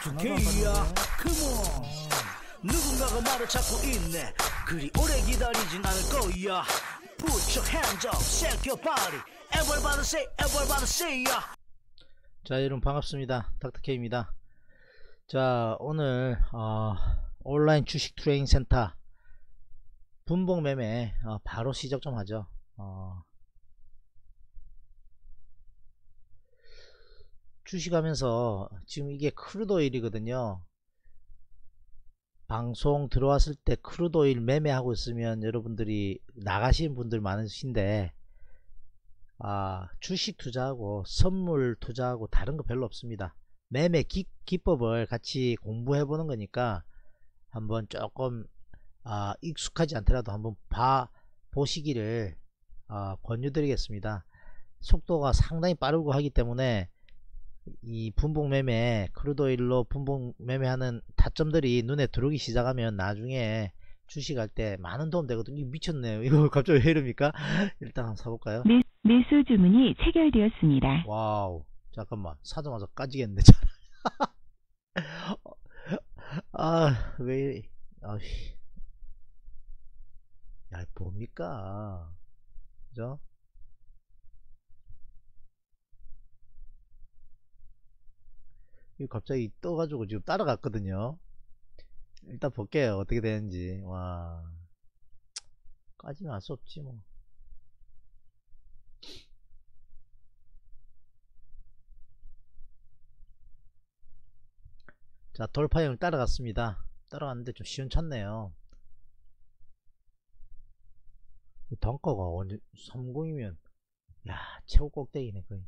닥터케이야 컴온. 누군가가 말을 찾고 있네. 그리 오래 기다리진 않을 거야. Put your hands up, shake your body. Everybody say, everybody say ya. 자, 여러분 반갑습니다. 닥터케이입니다. 자, 오늘 온라인 주식 트레이딩 센터 분봉 매매 바로 시작 좀 하죠. 주식하면서 지금 이게 크루드 오일이거든요. 방송 들어왔을 때 크루드 오일 매매하고 있으면 여러분들이 나가신 분들 많으신데, 주식 투자하고 선물 투자하고 다른 거 별로 없습니다. 매매 기법을 같이 공부해 보는 거니까 한번 조금 익숙하지 않더라도 한번 보시기를 권유드리겠습니다. 속도가 상당히 빠르고 하기 때문에 이 분봉 매매, 크루드 오일로 분봉 매매하는 타점들이 눈에 들어오기 시작하면 나중에 주식할 때 많은 도움 되거든요. 이거 미쳤네요. 이거 갑자기 왜 이럽니까? 일단 한번 사볼까요? 매수 주문이 체결되었습니다. 와우, 잠깐만, 사자마자 까지겠네. 뭡니까? 그죠? 이거 갑자기 떠가지고 지금 따라갔거든요. 일단 볼게요, 어떻게 되는지. 와, 까지는 알 수 없지 뭐. 자, 돌파형을 따라갔습니다. 따라갔는데 좀 시원찮네요. 단가가 완전 30이면 야, 최고 꼭대기네 거의.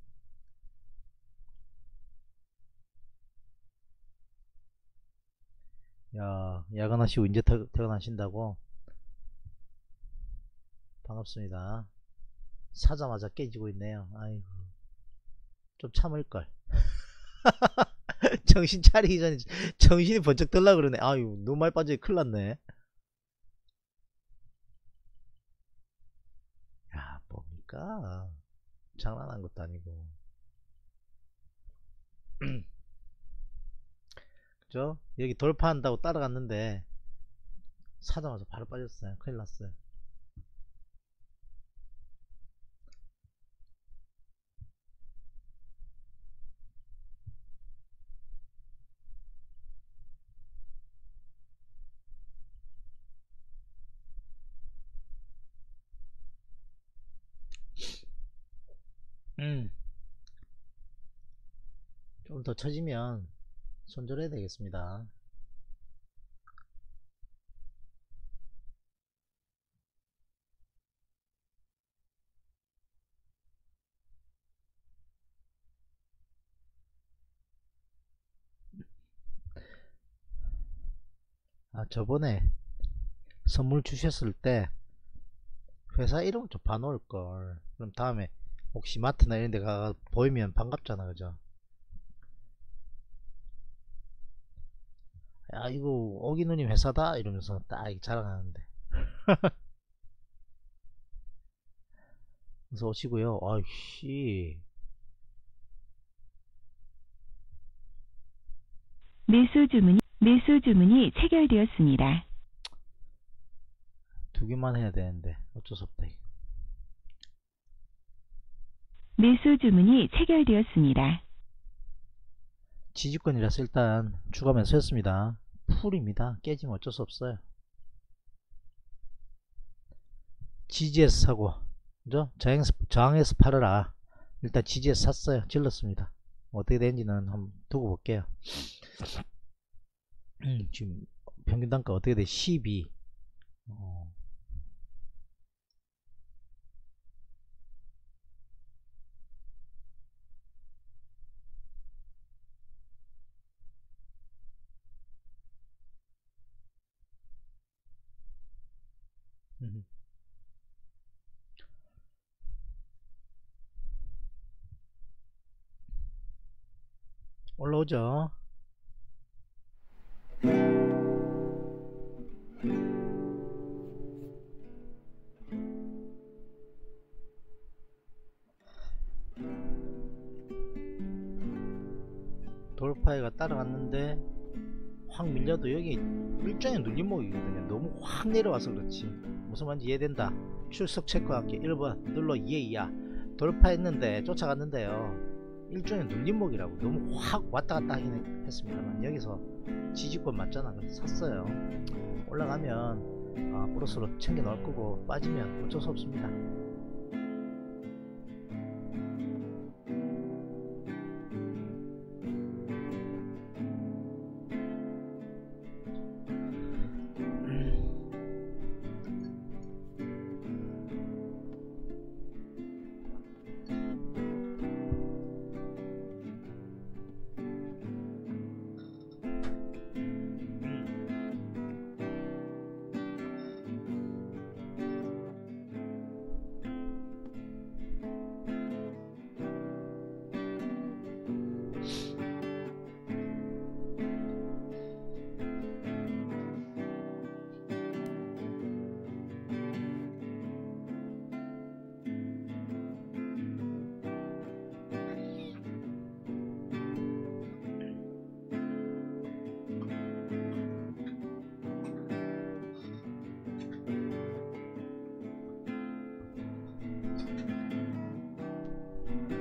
야, 야근하시고 이제 퇴근하신다고? 반갑습니다. 사자마자 깨지고 있네요. 아이고, 좀 참을걸. 정신 차리기 전에 정신이 번쩍 들라 그러네. 아유, 너무 많이 빠져 큰일 났네. 야, 뭡니까? 장난한 것도 아니고. 그죠? 여기 돌파한다고 따라갔는데 사자마자 바로 빠졌어요. 큰일 났어요. 좀 더 처지면 손절해야 되겠습니다. 저번에 선물 주셨을 때 회사 이름 좀 봐놓을걸. 그럼 다음에 혹시 마트나 이런데 가 보이면 반갑잖아, 그죠? 야, 이거 오기 누님 회사다 이러면서 딱 자랑하는데. 그래서 오시고요. 아이씨, 매수 주문이 체결되었습니다. 두 개만 해야 되는데 어쩔 수 없다. 매수 주문이 체결되었습니다. 지지권이라서 일단 추가 매수했습니다. 풀입니다. 깨지면 어쩔 수 없어요. 지지에서 사고, 그죠? 저항에서 팔아라. 일단 지지에서 샀어요. 질렀습니다. 어떻게 되는지는 한번 두고 볼게요. 지금 평균 단가 어떻게 돼? 12. 올라오죠. 돌파해가 따라갔는데 확 밀려도 여기 일종의 눌림목이거든요. 너무 확 내려와서 그렇지. 무슨 말인지 이해된다. 출석 체크할게. 1번 눌러 2에 2야. 돌파했는데 쫓아갔는데요, 일종의 눌림목이라고. 너무 확 왔다갔다 하긴 했습니다만 여기서 지지권 맞잖아. 그래서 샀어요. 올라가면 플러스로 챙겨 넣을 거고 빠지면 어쩔 수 없습니다.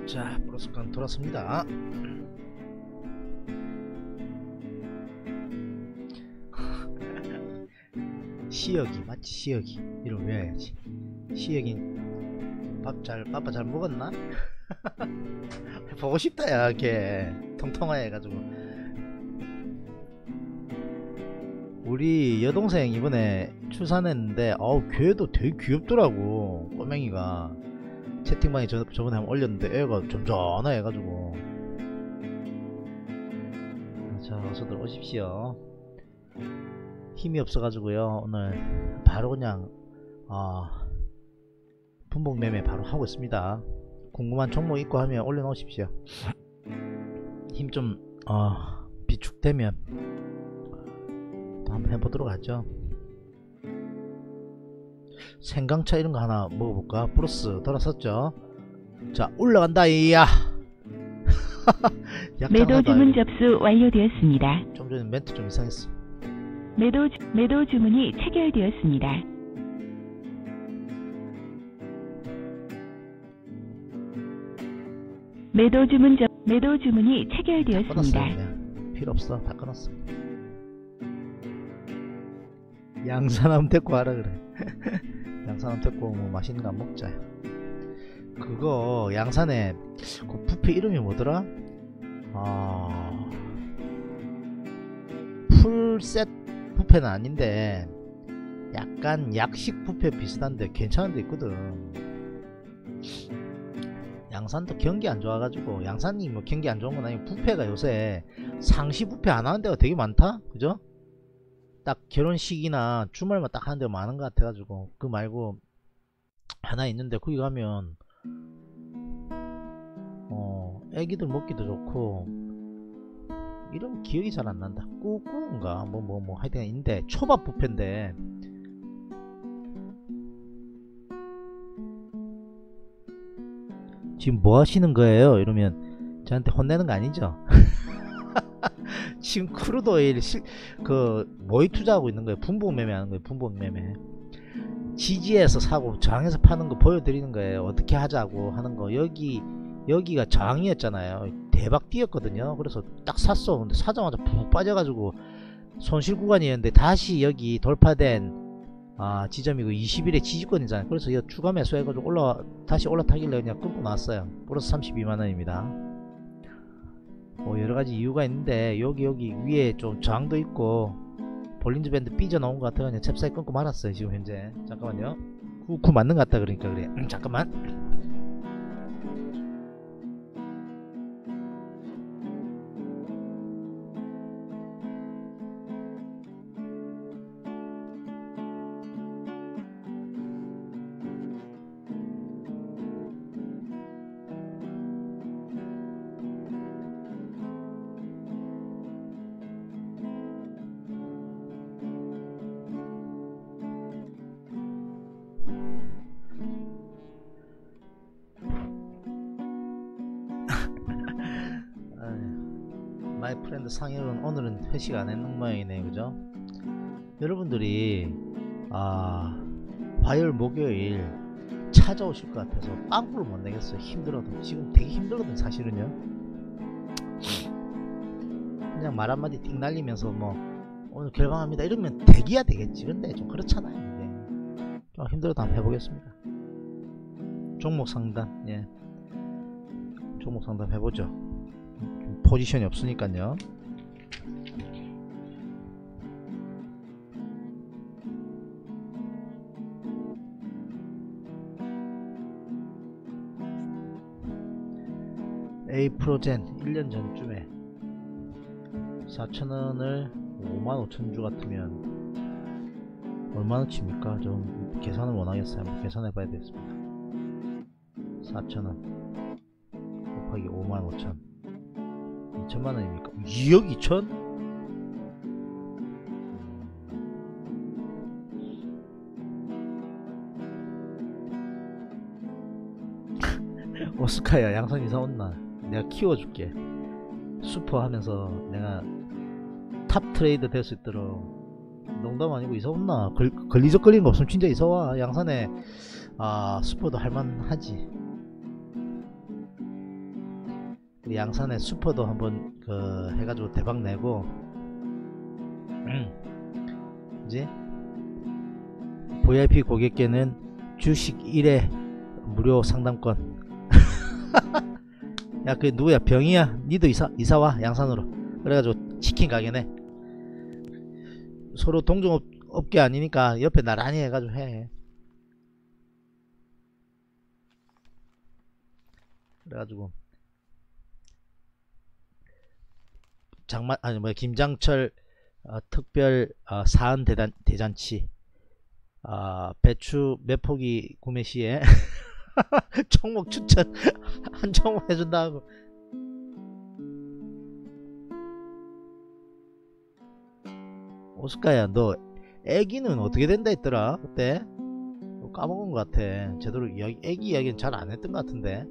자, 플러스칸 돌았습니다. 시혁이 맞지? 시혁이 이름 외워야지. 시혁이 밥 잘 먹었나? 보고 싶다 야. 걔 통통해가지고 우리 여동생 이번에 출산했는데 아우 걔도 되게 귀엽더라고. 꼬맹이가 채팅방에 저번에 한번 올렸는데 애가 좀 전화해가지고. 자, 어서들 오십시오. 힘이 없어가지고요 오늘 바로 그냥 분봉 매매 바로 하고 있습니다. 궁금한 종목 있고 하면 올려놓으십시오. 힘 좀 비축되면 또 한번 해보도록 하죠. 생강차 이런거 하나 먹어볼까? 플러스 돌아섰죠? 자, 올라간다 이야. 매도 주문 접수 완료되었습니다. 좀 전에 멘트 좀 이상했어. 매도 주문이 체결되었습니다. 매도 주문이 체결되었습니다. 필요 없어. 다 끊었어. 양산함 데리고 와라 그래. 양산함 데리고 뭐 맛있는 거 안 먹자. 그거 양산에 그 부페 이름이 뭐더라? 풀셋 부페는 아닌데 약간 약식 부페 비슷한데 괜찮은 데 있거든. 양산도 경기 안 좋아가지고. 양산이 뭐 경기 안 좋은 건 아니고 부페가 요새 상시 부페 안 하는 데가 되게 많다? 그죠? 딱 결혼식이나 주말만 딱 하는 데가 많은 것 같아가지고. 그 말고 하나 있는데 거기 가면 애기들 먹기도 좋고. 이런 기억이 잘 안 난다. 꾸꾸인가 뭐 하여튼 있는데 초밥 뷔페인데 지금 뭐 하시는 거예요? 이러면 저한테 혼내는 거 아니죠? 지금 크루드 오일 뭐에 투자하고 있는 거예요? 분봉 매매하는 거예요. 분봉 매매. 지지에서 사고 저항에서 파는 거 보여드리는 거예요. 어떻게 하자고 하는 거. 여기가 저항이었잖아요. 대박 뛰었거든요. 그래서 딱 샀어. 근데 사자마자 푹 빠져가지고 손실 구간이었는데 다시 여기 돌파된 지점이고 20일에 지지권이잖아요. 그래서 이거 추가 매수해가지고 다시 올라타길래 그냥 끊고 나왔어요. 플러스 32만원입니다. 여러가지 이유가 있는데 여기 위에 좀 저항도 있고 볼린져 밴드 삐져나온 것 같아요. 그냥 잽싸게 끊고 말았어요. 지금 현재 잠깐만요. 9 맞는 것 같다. 그러니까 그래. 잠깐만. 마이프렌드 상열은 오늘은 회식 안 했는 모양이네, 그죠? 여러분들이 화요일 목요일 찾아오실 것 같아서 빵꾸를 못 내겠어요. 힘들어도 지금 되게 힘들거든 사실은요. 그냥 말 한마디 띵 날리면서 뭐 오늘 결방합니다 이러면 대기야 되겠지. 근데 좀 그렇잖아요. 근데 좀 힘들어도 한번 해보겠습니다. 종목상담, 예, 종목상담 해보죠. 포지션이 없으니까요. 에이프로젠 1년 전쯤에 4,000원을 55,000주 같으면 얼마나치입니까? 좀 계산을 원하겠어요. 한번 계산해 봐야 되겠습니다. 4,000원 곱하기 55,000 2천만원입니까? 2억 2천? 오스카야 양산 이사 온나? 내가 키워줄게. 슈퍼 하면서 내가 탑 트레이드 될 수 있도록. 농담 아니고 이사 온나? 걸리적거리는 거 없으면 진짜 이사와. 양산에 슈퍼도 할만하지. 우리 양산에 슈퍼도 한번 해가지고 대박 내고 이제 VIP 고객께는 주식 1회 무료 상담권. 야, 그게 누구야? 병이야? 니도 이사와 양산으로. 그래가지고 치킨 가게네. 서로 동종업계 아니니까 옆에 나란히 해가지고 해. 그래가지고 김장철 특별 사은 대잔치 배추 몇 포기 구매 시에 종목 추천 한 종목 해준다 하고. 오스카야, 너 애기는 어떻게 된다 했더라 그때? 너 까먹은 것 같아. 제대로 애기 이야기는 잘 안 했던 것 같은데.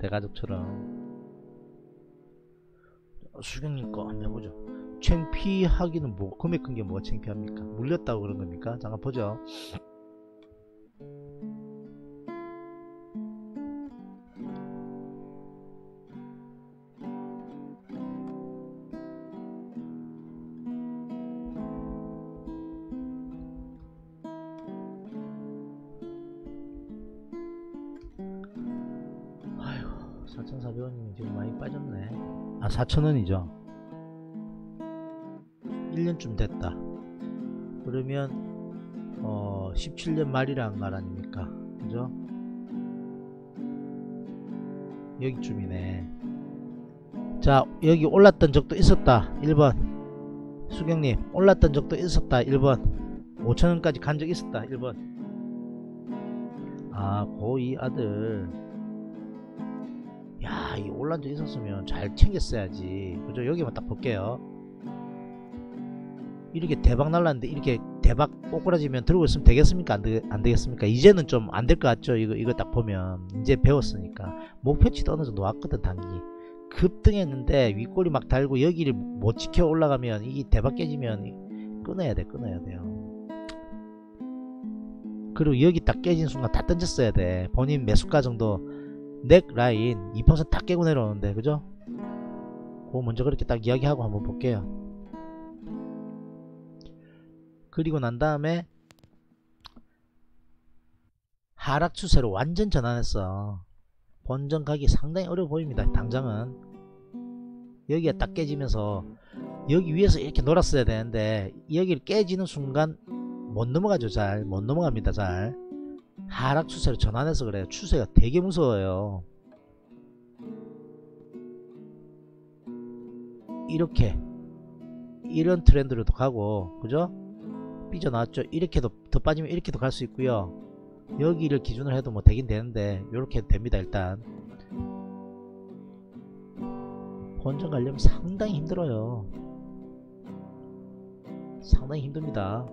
대가족처럼. 수경님 거 한번 해보죠. 창피하기는 뭐, 금액 큰 게 뭐가 창피합니까? 물렸다고 그런 겁니까? 잠깐 보죠. 아이고, 4,400원이 지금 많이 빠졌네. 4,000원이죠. 1년쯤 됐다. 그러면 17년 말이란 말 아닙니까? 그죠? 여기쯤이네. 자, 여기 올랐던 적도 있었다. 1번. 수경님, 올랐던 적도 있었다. 1번. 5,000원까지 간 적 있었다. 1번. 고2 아들. 야, 이 올란 적 있었으면 잘 챙겼어야지. 그죠? 여기만 딱 볼게요. 이렇게 대박 날랐는데 이렇게 대박 꼬꾸라지면 들고 있으면 되겠습니까? 안 되겠습니까? 이제는 좀 안 될 것 같죠? 이거 딱 보면. 이제 배웠으니까. 목표치도 어느 정도 왔거든, 단기. 급등했는데 윗꼬리 막 달고 여기를 못 지켜 올라가면 이게 대박 깨지면 끊어야 돼요. 그리고 여기 딱 깨진 순간 다 던졌어야 돼. 본인 매수가 정도 넥 라인 2% 다 깨고 내려오는데, 그죠? 그거 먼저 그렇게 딱 이야기하고 한번 볼게요. 그리고 난 다음에 하락 추세로 완전 전환했어. 본전 가기 상당히 어려워 보입니다. 당장은 여기가 딱 깨지면서 여기 위에서 이렇게 놀았어야 되는데 여기를 깨지는 순간 못 넘어가죠. 잘 못 넘어갑니다. 잘 하락 추세로 전환해서 그래요. 추세가 되게 무서워요. 이렇게 이런 트렌드로도 가고, 그죠? 삐져나왔죠. 이렇게도 더 빠지면 이렇게도 갈 수 있고요. 여기를 기준으로 해도 뭐 되긴 되는데 요렇게 됩니다. 일단 본전 가려면 상당히 힘들어요. 상당히 힘듭니다.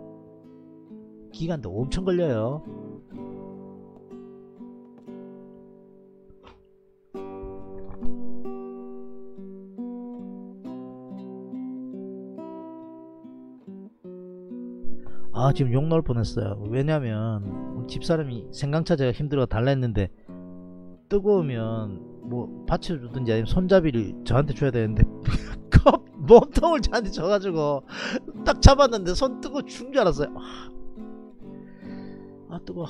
기간도 엄청 걸려요. 아 지금 욕 나올 뻔했어요. 왜냐면 집사람이 생강차 제가 힘들어 달라 했는데 뜨거우면 뭐 받쳐주든지 아니면 손잡이를 저한테 줘야 되는데 몸통을 저한테 줘가지고 딱 잡았는데 손 뜨거워 죽는 줄 알았어요. 아 뜨거워.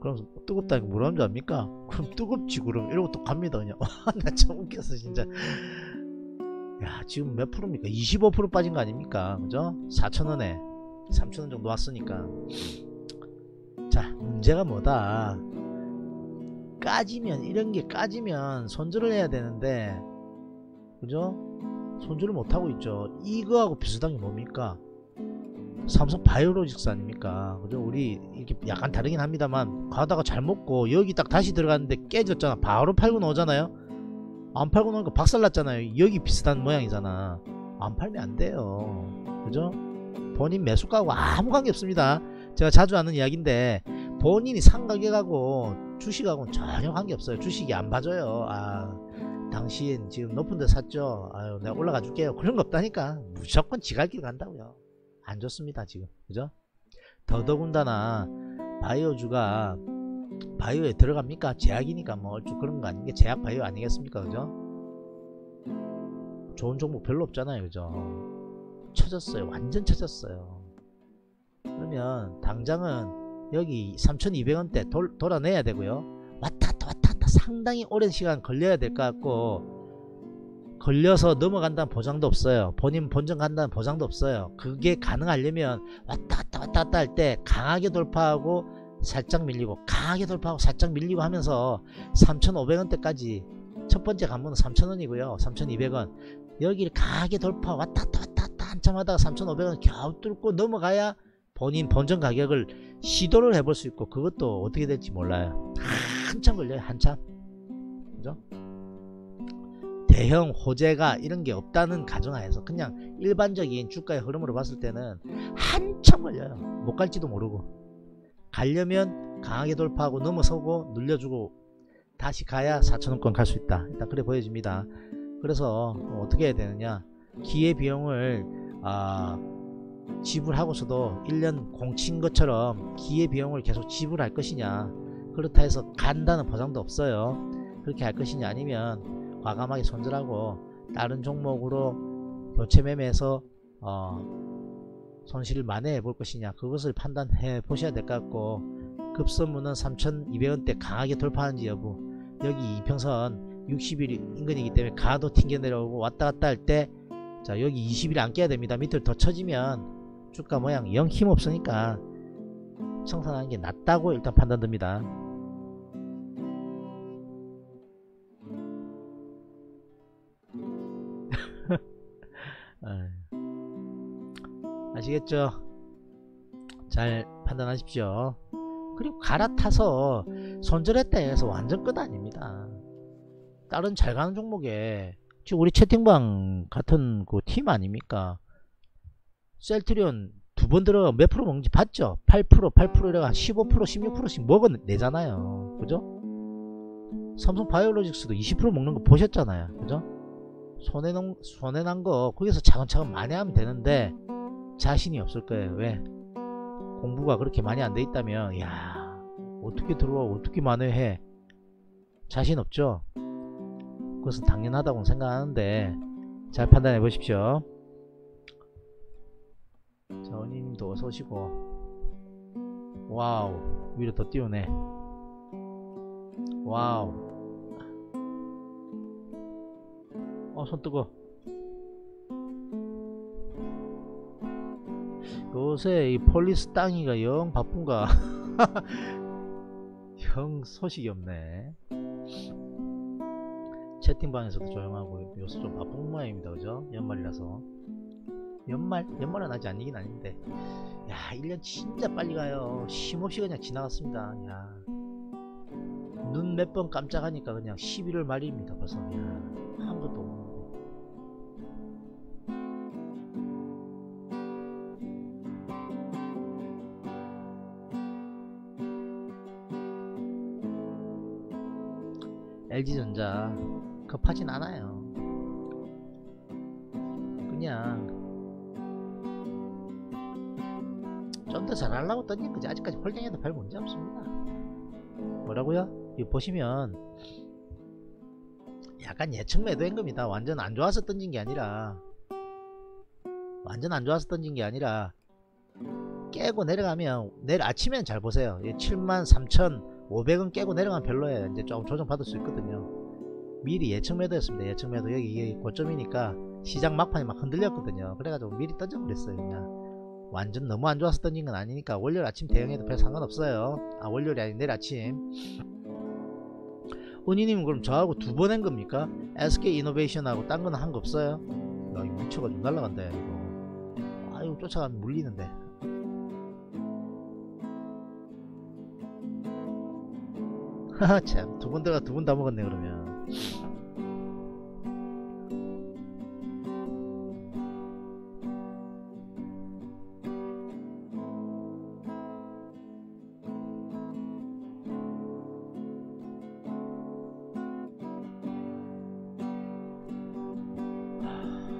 그럼 뜨겁다니까 뭐라 하는 줄 압니까? 그럼 뜨겁지 그럼 이러고 또 갑니다 그냥. 나 참 웃겼어 진짜. 야 지금 몇 프로입니까? 25% 빠진 거 아닙니까? 그죠? 4,000원에 3,000원 정도 왔으니까. 자 문제가 뭐다, 까지면 이런게 까지면 손절을 해야 되는데 그죠? 손절을 못하고 있죠. 이거하고 비슷한게 뭡니까? 삼성바이오로직스 아닙니까? 그죠? 우리 이렇게 약간 다르긴 합니다만 가다가 잘 먹고 여기 딱 다시 들어갔는데 깨졌잖아. 바로 팔고 나오잖아요. 안 팔고 나오니까 박살났잖아요. 여기 비슷한 모양이잖아. 안 팔면 안 돼요. 그죠? 본인 매수가하고 아무 관계 없습니다. 제가 자주 하는 이야기인데 본인이 산 가격하고 주식하고는 전혀 관계 없어요. 주식이 안 봐줘요. 아 당신 지금 높은데 샀죠? 아유 내가 올라가 줄게요. 그런 거 없다니까. 무조건 지갈길 간다고요. 안 좋습니다 지금. 그죠? 더더군다나 바이오주가 바이오에 들어갑니까? 제약이니까 뭐 얼추 그런 거 아닌 게 제약 바이오 아니겠습니까? 그죠? 좋은 종목 별로 없잖아요. 그죠? 쳐졌어요. 완전 쳐졌어요. 그러면 당장은 여기 3,200원대 돌아내야 되고요. 왔다갔다 왔다갔다 상당히 오랜 시간 걸려야 될 것 같고, 걸려서 넘어간다는 보장도 없어요. 본인 본전 간다는 보장도 없어요. 그게 가능하려면 왔다갔다 왔다갔다 할 때 강하게 돌파하고 살짝 밀리고 강하게 돌파하고 살짝 밀리고 하면서 3,500원대까지 첫번째 관문은 3,000원이고요 3,200원 여기를 강하게 돌파 왔다갔다 왔다갔다 한참 하다가 3,500원 겨우 뚫고 넘어가야 본인 본전 가격을 시도를 해볼 수 있고, 그것도 어떻게 될지 몰라요. 한참 걸려요. 한참. 그죠? 대형 호재가 이런게 없다는 가정하에서 그냥 일반적인 주가의 흐름으로 봤을 때는 한참 걸려요. 못갈지도 모르고, 가려면 강하게 돌파하고 넘어서고 눌려주고 다시 가야 4,000원권 갈 수 있다. 일단 그래 보여집니다. 그래서 어떻게 해야 되느냐, 기회비용을 지불하고서도 1년 공친 것처럼 기회비용을 계속 지불할 것이냐, 그렇다 해서 간다는 보장도 없어요. 그렇게 할 것이냐, 아니면 과감하게 손절하고 다른 종목으로 교체 매매해서 손실을 만회해 볼 것이냐, 그것을 판단해 보셔야 될 것 같고, 급선무는 3,200원대 강하게 돌파하는지 여부, 여기 이평선 60일 인근이기 때문에 가도 튕겨 내려오고 왔다갔다 할 때, 자 여기 20일 안 깨야 됩니다. 밑으로 더 쳐지면 주가 모양 영 힘 없으니까 청산하는 게 낫다고 일단 판단됩니다. 아시겠죠? 잘 판단하십시오. 그리고 갈아타서 손절했다 해서 완전 끝 아닙니다. 다른 잘 가는 종목에 지금 우리 채팅방 같은 그 팀 아닙니까? 셀트리온 두 번 들어가 몇 프로 먹는지 봤죠? 8% 8% 이래가 15% 16%씩 먹어내잖아요. 그죠? 삼성 바이오로직스도 20% 먹는 거 보셨잖아요. 그죠? 손해난 거 거기서 차근차근 만회하면 되는데 자신이 없을 거예요. 왜? 공부가 그렇게 많이 안 돼 있다면, 야 어떻게 들어와 어떻게 만회해, 자신 없죠? 그것은 당연하다고 생각하는데 잘 판단해 보십시오. 자 언니님도 어서 오시고. 와우 위로 더 띄우네. 와우. 손 뜨거. 요새 이 폴리스 땅이가 영 바쁜가. 영 소식이 없네. 채팅방에서도 조용하고 요새 좀 바쁜 모양입니다. 그죠? 연말이라서. 연말은 아직 아니긴 아닌데, 야 1년 진짜 빨리 가요. 쉼없이 그냥 지나갔습니다. 야 눈 몇 번 깜짝하니까 그냥 11월 말입니다 벌써. 야 아무것도 없네. LG전자 급하진 않아요. 하려고 던진 거지. 아직까지 펄딩해도 별 문제 없습니다. 뭐라고요? 이거 보시면 약간 예측 매도 행금이다. 완전 안 좋아서 던진 게 아니라, 완전 안 좋아서 던진 게 아니라 깨고 내려가면, 내일 아침엔 잘 보세요. 73,500원 깨고 내려가면 별로예요. 이제 조금 조정 받을 수 있거든요. 미리 예측 매도였습니다. 예측 매도. 여기 이게 고점이니까 시장 막판이 막 흔들렸거든요. 그래가지고 미리 던져버렸어요. 그냥 완전 너무 안 좋아서 던진 건 아니니까 월요일 아침 대응해도 별 상관없어요. 아, 월요일이 아닌 내일 아침. 은희님, 그럼 저하고 두 번 한 겁니까? SK 이노베이션하고 딴 건 한 거 없어요? 야, 이거 미쳐가지고 날라간다, 이거. 아이고, 쫓아가면 물리는데. 하하, 참. 두 번 들어가 두 번 다 먹었네, 그러면.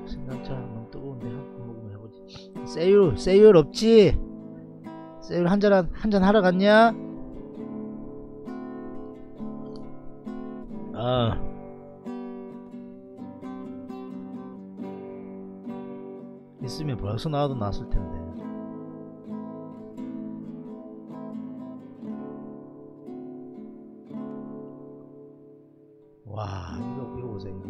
생강차 너무 뜨거운데 한번 먹으면 해보지. 세율 없지? 세율 한잔 하러 갔냐? 있으면 벌써 나와도 나왔을 텐데. 와, 이거 보세요. 이거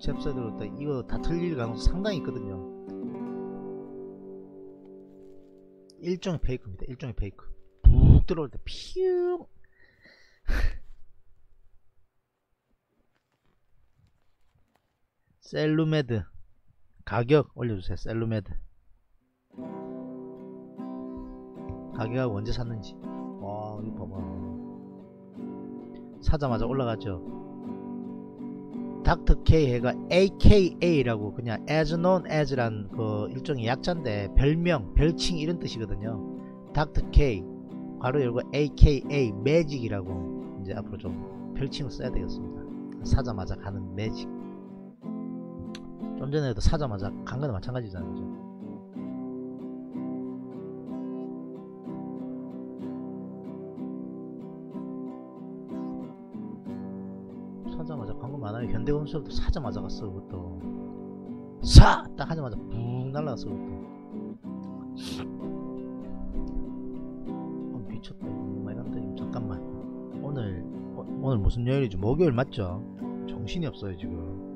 잽싸대로 다 이거 다 틀릴 가능성 상당히 있거든요. 일종의 페이크입니다. 일종의 페이크. 푹 들어올 때 피우. 셀루메드 가격 올려주세요. 셀루메드 가격하고 언제 샀는지. 와, 이거 봐봐. 사자마자 올라갔죠. 닥터케이 해가 AKA라고 그냥 as known as란 그 일종의 약자인데 별명, 별칭 이런 뜻이거든요. 닥터케이 괄호 열고 AKA 매직이라고 이제 앞으로 좀 별칭을 써야 되겠습니다. 사자마자 가는 매직. 좀 전에도 사자마자 간 거나 마찬가지잖아요. 사자마자 간 거 많아요. 현대건설도 사자마자 갔어. 그것도 사! 딱 하자마자 붕 날라갔어. 그것도 미쳤다. 너무 많이 간다. 잠깐만, 오늘 무슨 요일이죠? 목요일 맞죠? 정신이 없어요 지금.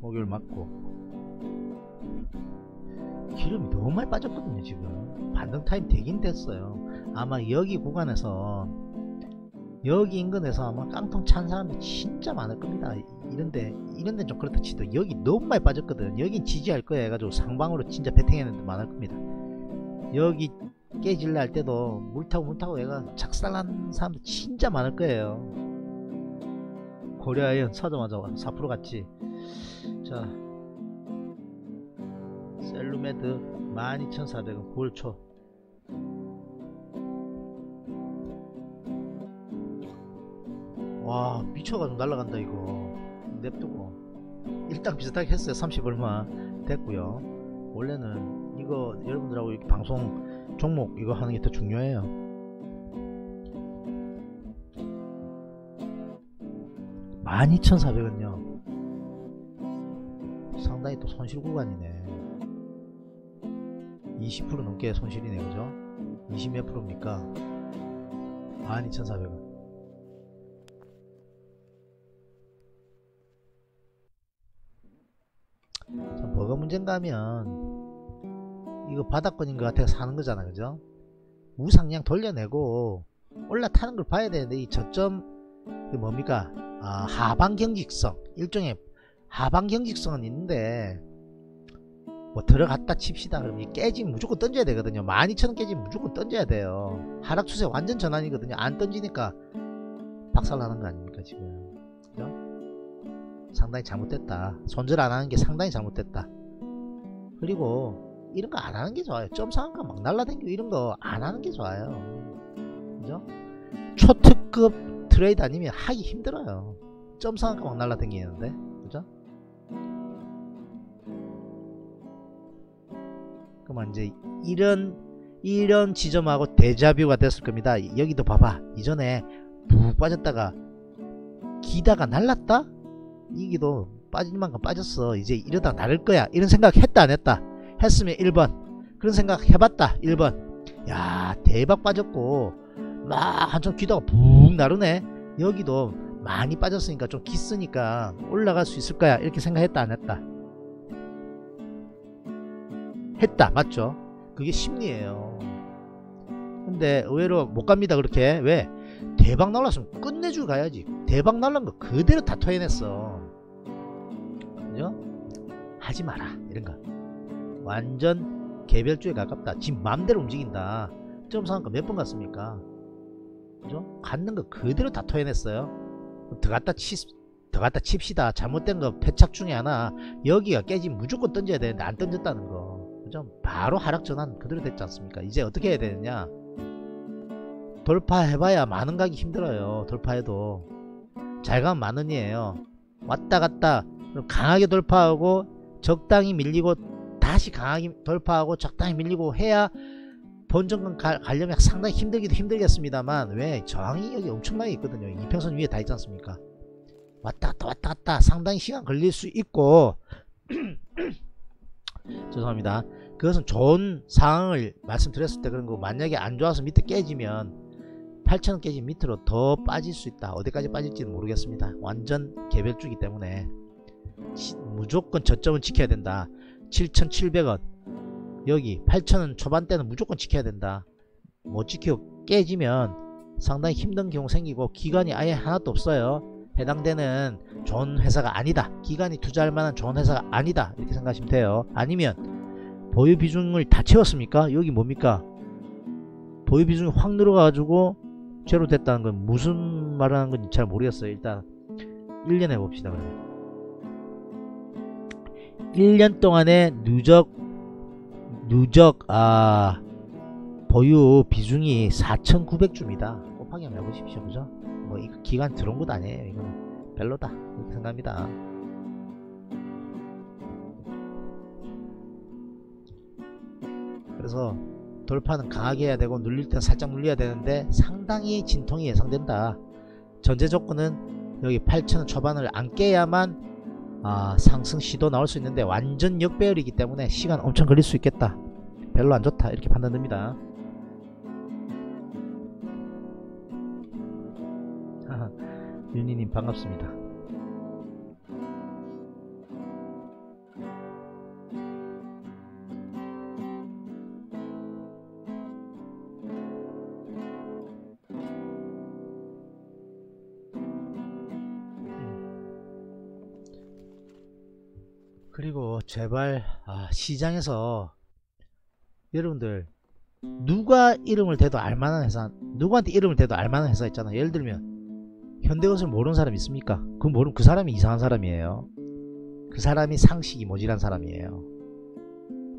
목요일 맞고 기름이 너무 많이 빠졌거든요. 지금 반등 타임 되긴 됐어요. 아마 여기 구간에서, 여기 인근에서 아마 깡통 찬 사람들이 진짜 많을 겁니다. 이런데 좀 그렇다 치도 여기 너무 많이 빠졌거든. 여긴 지지할 거야 해가지고 상방으로 진짜 배팅했는데 많을 겁니다. 여기 깨질라 할 때도 물 타고 얘가 작살난 사람들 진짜 많을 거예요. 고려아연 사자마자 4% 갔지. 자, 셀루메드 12,400원 9월 초. 와, 미쳐가지고 날라간다 이거. 냅두고 일단 비슷하게 했어요. 30얼마 됐고요. 원래는 이거 여러분들하고 이렇게 방송 종목 이거 하는 게 더 중요해요. $12,400은요 상당히 또 손실 구간이네. 20% 넘게 손실이네. 그죠? 20 몇 프로입니까? 12,400원. 뭐가 문제인가 하면 이거 바닥권인 것 같아서 사는 거잖아. 그죠? 무상량 돌려내고 올라타는 걸 봐야 되는데 이 저점 이게 뭡니까? 아, 하방 경직성. 일종의 하방 경직성은 있는데 뭐 들어갔다 칩시다 그러면 깨지면 무조건 던져야 되거든요. 12,000원 깨지면 무조건 던져야 돼요. 하락 추세 완전 전환이거든요. 안 던지니까 박살나는 거 아닙니까 지금. 그죠? 상당히 잘못됐다. 손절 안 하는 게 상당히 잘못됐다. 그리고 이런 거 안 하는 게 좋아요. 점 상한 거 막 날라다니고 이런 거 안 하는 게 좋아요. 그죠? 초특급 트레이드 아니면 하기 힘들어요. 점 상한가 막 날라다니는데. 그죠? 그러면 이제 이런 지점하고 데자뷰가 됐을 겁니다. 여기도 봐봐. 이전에 푹 빠졌다가 기다가 날랐다? 이기도 빠질 만큼 빠졌어. 이제 이러다 나를 거야. 이런 생각 했다 안 했다? 했으면 1번. 그런 생각 해봤다. 1번. 야 대박 빠졌고 막 한참 기다가 푹 나르네. 여기도 많이 빠졌으니까 좀 기스니까 올라갈 수 있을 거야. 이렇게 생각했다 안 했다? 했다. 맞죠? 그게 심리예요. 근데 의외로 못 갑니다. 그렇게. 왜? 대박 날랐으면 끝내주고 가야지. 대박 날란 거 그대로 다 토해냈어. 그죠? 하지 마라. 이런 거. 완전 개별주에 가깝다. 지 맘대로 움직인다. 점상한가 몇 번 갔습니까? 그죠? 갔는 거 그대로 다 토해냈어요. 더 갖다 칩시다. 잘못된 거 패착 중에 하나. 여기가 깨지면 무조건 던져야 되는데 안 던졌다는 거. 그죠? 바로 하락 전환 그대로 됐지 않습니까? 이제 어떻게 해야 되느냐? 돌파해봐야 만원 가기 힘들어요. 돌파해도 잘 가면 만원이에요. 왔다 갔다 강하게 돌파하고 적당히 밀리고 다시 강하게 돌파하고 적당히 밀리고 해야 본전금 가려면 상당히 힘들기도 힘들겠습니다만, 왜? 저항이 여기 엄청나게 있거든요. 이평선 위에 다 있지 않습니까? 왔다 갔다 왔다 갔다 상당히 시간 걸릴 수 있고 죄송합니다. 그것은 좋은 상황을 말씀드렸을 때 그런 거. 만약에 안 좋아서 밑에 깨지면 8,000원 깨진 밑으로 더 빠질 수 있다. 어디까지 빠질지는 모르겠습니다. 완전 개별주기 때문에 무조건 저점은 지켜야 된다. 7,700원 여기 8,000원 초반대는 무조건 지켜야 된다. 못 지키고 깨지면 상당히 힘든 경우 생기고 기간이 아예 하나도 없어요. 해당되는 좋은 회사가 아니다. 기간이 투자할 만한 좋은 회사가 아니다. 이렇게 생각하시면 돼요. 아니면 보유 비중을 다 채웠습니까? 여기 뭡니까? 보유 비중이 확 늘어가지고 제로 됐다는 건 무슨 말을 하는 건지 잘 모르겠어요. 일단 1년 해봅시다. 그러면 1년 동안의 누적 보유 비중이 4,900주입니다. 곱하기 한번 해보십시오. 그죠? 뭐 이 기간 들어온 것도 아니에요. 이건 별로다 이렇게 생각합니다. 그래서 돌파는 강하게 해야 되고 눌릴 땐 살짝 눌려야 되는데 상당히 진통이 예상된다. 전제 조건은 여기 8,000원 초반을 안 깨야만 상승 시도 나올 수 있는데 완전 역배열이기 때문에 시간 엄청 걸릴 수 있겠다. 별로 안 좋다 이렇게 판단됩니다. 윤희님 반갑습니다. 그리고 제발 시장에서 여러분들 누가 이름을 대도 알만한 회사, 누구한테 이름을 대도 알만한 회사 있잖아. 예를 들면 현대건설 모르는 사람 있습니까? 그 모르면 그 사람이 이상한 사람이에요. 그 사람이 상식이 모질한 사람이에요.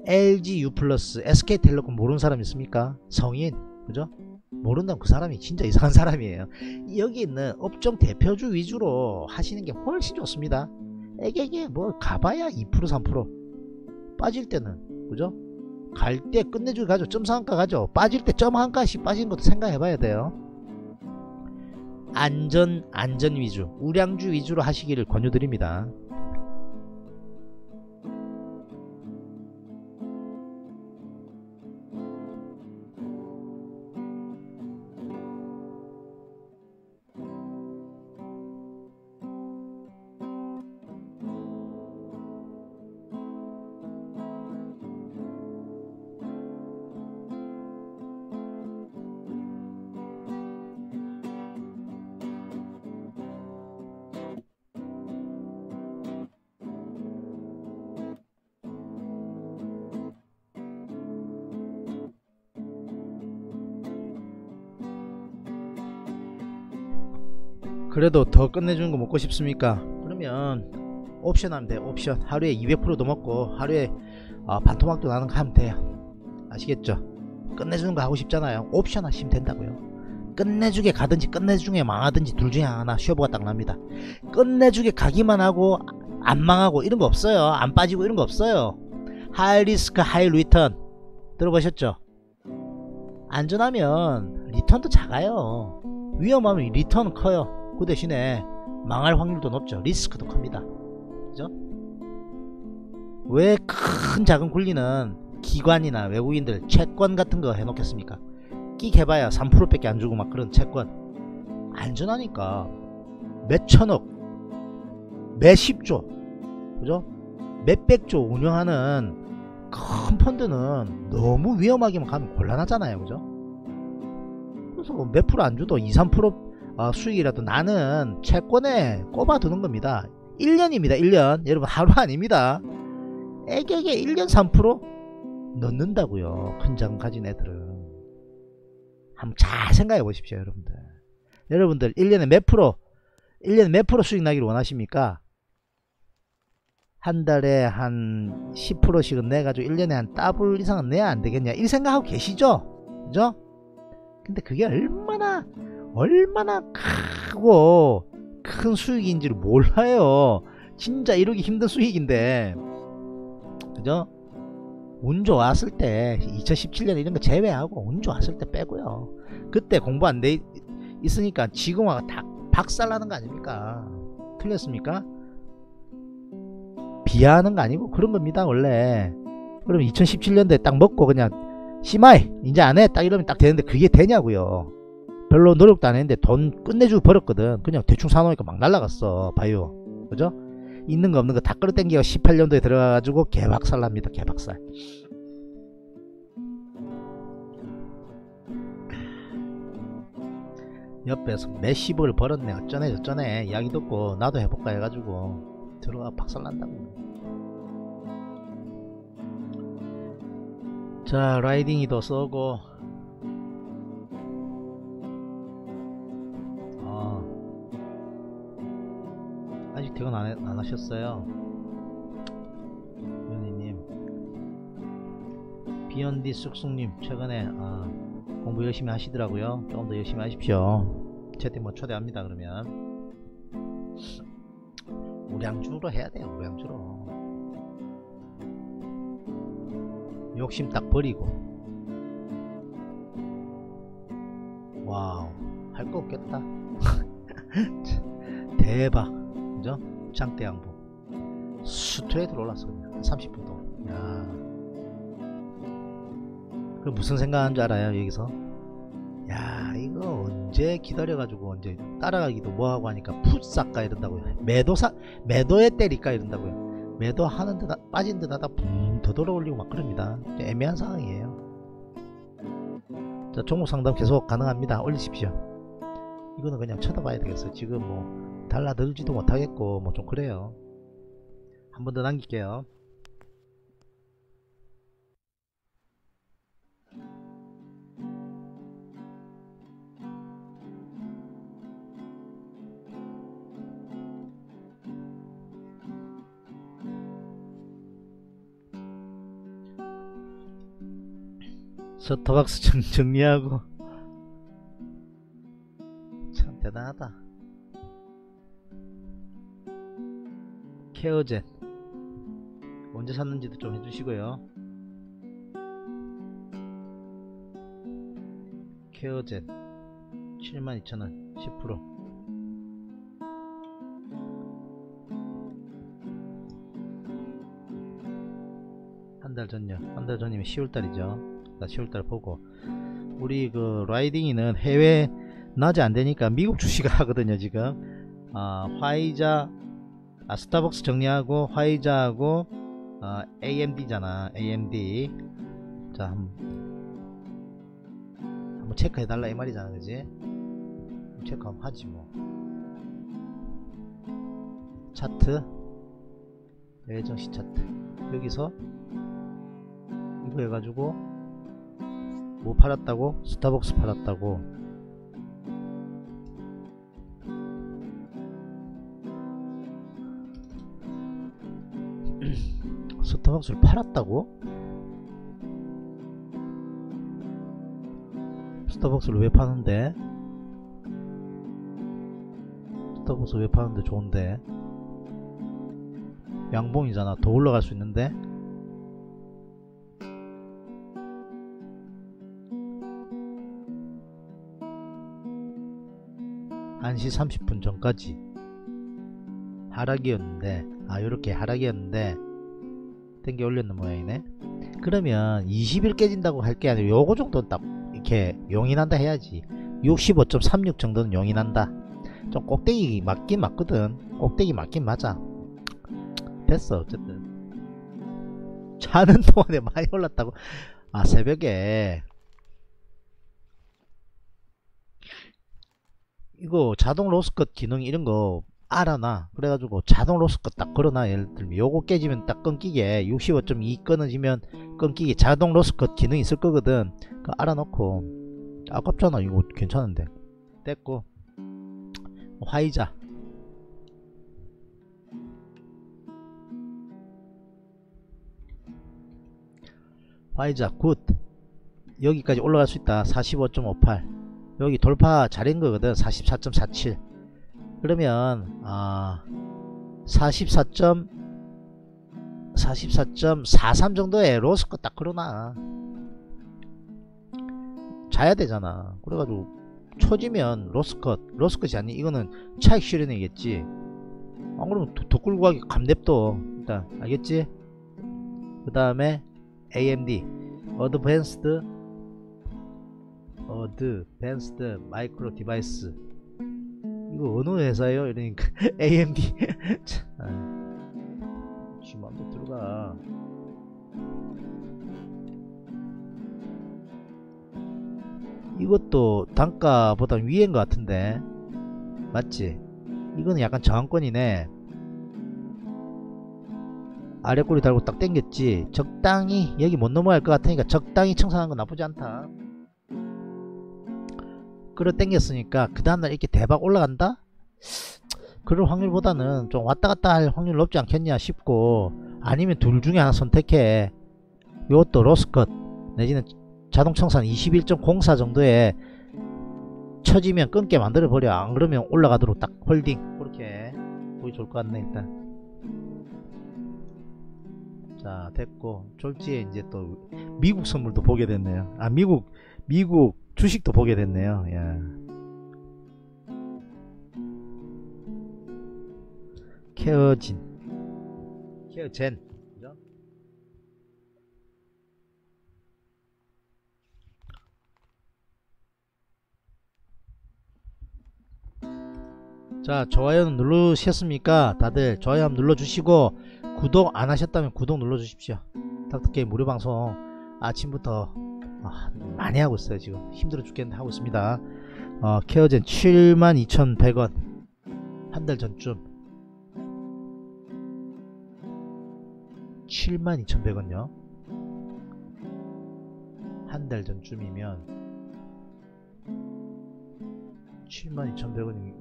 LG유플러스, SK텔레콤 모르는 사람 있습니까? 성인, 그죠? 모른다면 그 사람이 진짜 이상한 사람이에요. 여기 있는 업종 대표주 위주로 하시는 게 훨씬 좋습니다. 이게 뭐 가봐야 2% 3% 빠질 때는, 그죠? 갈 때 끝내주고 가죠. 점 상한가 가죠. 빠질 때 점 한가씩 빠지는 것도 생각해봐야 돼요. 안전 위주, 우량주 위주로 하시기를 권유드립니다. 그래도 더 끝내주는 거 먹고 싶습니까? 그러면 옵션 하면 돼요. 옵션 하루에 200%도 먹고 하루에 반토막도 나는 거 하면 돼요. 아시겠죠? 끝내주는 거 하고 싶잖아요. 옵션 하시면 된다고요. 끝내주게 가든지 끝내주게 망하든지 둘 중에 하나 쉐보가 딱 납니다. 끝내주게 가기만 하고 안 망하고 이런 거 없어요. 안 빠지고 이런 거 없어요. 하이 리스크 하이 리턴 들어보셨죠? 안전하면 리턴도 작아요. 위험하면 리턴은 커요. 그 대신에 망할 확률도 높죠. 리스크도 큽니다. 그죠? 왜 큰 자금 굴리는 기관이나 외국인들 채권 같은 거 해놓겠습니까? 끼 해봐야 3% 밖에 안 주고 막 그런 채권. 안전하니까 몇천억, 몇십조, 그죠? 몇백조 운영하는 큰 펀드는 너무 위험하게만 가면 곤란하잖아요. 그죠? 그래서 몇 프로 안 줘도 2, 3% 수익이라도 나는 채권에 꼽아두는 겁니다. 1년입니다. 1년. 여러분 하루 아닙니다. 애기에게 1년 3% 넣는다고요. 큰 자금 가진 애들은. 한번 잘 생각해 보십시오. 여러분들 1년에 몇 프로, 1년에 몇 프로 수익 나기를 원하십니까? 한 달에 한 10%씩은 내가지고 1년에 한 더블 이상은 내야 안되겠냐 이 생각하고 계시죠? 그죠? 근데 그게 얼마나 크고 큰 수익인지를 몰라요. 진짜 이루기 힘든 수익인데. 그죠? 운 좋았을 때 2017년 이런거 제외하고 운 좋았을 때 빼고요. 그때 공부 안돼 있으니까 지금과 다 박살나는거 아닙니까? 틀렸습니까? 비하하는 거 아니고 그런 겁니다 원래. 그럼 2017년도에 딱 먹고 그냥 심하이 이제 안 해 딱 이러면 딱 되는데 그게 되냐고요. 별로 노력도 안 했는데 돈 끝내주고 벌었거든. 그냥 대충 사놓으니까 막 날라갔어 바이오. 그죠? 있는 거 없는 거 다 끌어당기고 18년도에 들어가가지고 개박살 납니다. 개박살. 옆에서 몇십억을 벌었네 어쩌네 저쩌네 이야기 듣고 나도 해볼까 해가지고 들어가 박살난다고. 자 라이딩이도 써고 아직 퇴근 안 하셨어요 위원님. 비욘디 쑥쑥님 최근에 공부 열심히 하시더라고요. 조금 더 열심히 하십시오. 채팅 뭐 초대합니다. 그러면 우량주로 해야 돼요. 우량주로. 욕심 딱 버리고. 와우. 할 거 없겠다. 대박. 그죠? 장대 양보. 스트레이트로 올랐어. 그냥. 30분 동안. 야. 그럼 무슨 생각하는 줄 알아요? 여기서. 야 이거 언제 기다려가지고 언제 따라가기도 뭐하고 하니까 풋삭가 이런다고요. 매도에 때릴까 이런다고요. 매도하는 듯 빠진 듯 하다 붕 되돌아올리고 막 그럽니다. 애매한 상황이에요. 자 종목 상담 계속 가능합니다. 올리십시오. 이거는 그냥 쳐다봐야 되겠어요. 지금 뭐 달라들지도 못하겠고 뭐 좀 그래요. 한 번 더 남길게요. 스타벅스 정리하고 참 대단하다. 케어젠 언제 샀는지도 좀 해주시고요. 케어젠 72,000원 10%. 한 달 전요. 한 달 전이면 10월달이죠 10월달 보고 우리 그 라이딩이는 해외 낮에 안되니까 미국 주식을 하거든요 지금. 화이자 스타벅스 정리하고 화이자하고 AMD잖아 AMD. 자 한번 체크해달라 이 말이잖아 그지? 체크 한번 하지 뭐. 차트 외정시 차트 여기서 이거 해가지고 뭐 팔았다고? 스타벅스 팔았다고. 스타벅스를 팔았다고? 스타벅스를 왜 파는데? 스타벅스 왜 파는데 좋은데? 양봉이잖아. 더 올라갈 수 있는데? 1시 30분 전까지 하락이었는데, 요렇게 하락이었는데 땡겨 올렸는 모양이네. 그러면 20일 깨진다고 할게 아니라 요거 정도는 딱 이렇게 용인한다 해야지. 65.36 정도는 용인한다. 좀 꼭대기 맞긴 맞거든. 꼭대기 맞긴 맞아. 됐어. 어쨌든 자는 동안에 많이 올랐다고. 새벽에 이거 자동 로스컷 기능 이런거 알아놔. 그래가지고 자동 로스컷 딱 걸어놔. 예를 들면 요거 깨지면 딱 끊기게, 65.2 끊어지면 끊기게 자동 로스컷 기능이 있을 거거든. 그거 알아놓고. 아깝잖아. 이거 괜찮은데. 됐고, 화이자. 화이자 굿. 여기까지 올라갈 수 있다. 45.58 여기 돌파 잘한 거거든. 44.47. 그러면 44.43 정도에 로스컷 딱 걸어놔. 자야 되잖아. 그래가지고 쳐지면 로스컷이 아니, 이거는 차익 실현이겠지. 안 그러면 더 끌고 가기 감냅도. 일단 알겠지? 그 다음에 AMD 어드밴스드 마이크로 디바이스. 이거 어느 회사예요? 이러니까 AMD. 지 맘대로 들어가. 이것도 단가보다 위인 것 같은데 맞지? 이거는 약간 저항권이네. 아래 꼬리 달고 딱 당겼지. 적당히 여기 못 넘어갈 것 같으니까 적당히 청산한 건 나쁘지 않다. 끌어 당겼으니까 그 다음날 이렇게 대박 올라간다? 그럴 확률보다는 좀 왔다갔다 할 확률 높지 않겠냐 싶고, 아니면 둘 중에 하나 선택해. 요것도 로스컷 내지는 자동청산 21.04 정도에 쳐지면 끊게 만들어버려. 안 그러면 올라가도록 딱 홀딩. 그렇게 보기 좋을 것 같네. 일단 자, 됐고. 졸지에 이제 또 미국 선물도 보게 됐네요. 미국 주식도 보게 됐네요. 야. 케어젠. 그죠? 자, 좋아요는 누르셨습니까? 다들 좋아요 한번 눌러주시고, 구독 안 하셨다면 구독 눌러주십시오. 닥터케이 무료방송 아침부터 많이 하고 있어요. 지금 힘들어 죽겠는데 하고 있습니다. 케어젠 72,100원 한 달 전쯤 72,100원요 한 달 전쯤이면 72,100원이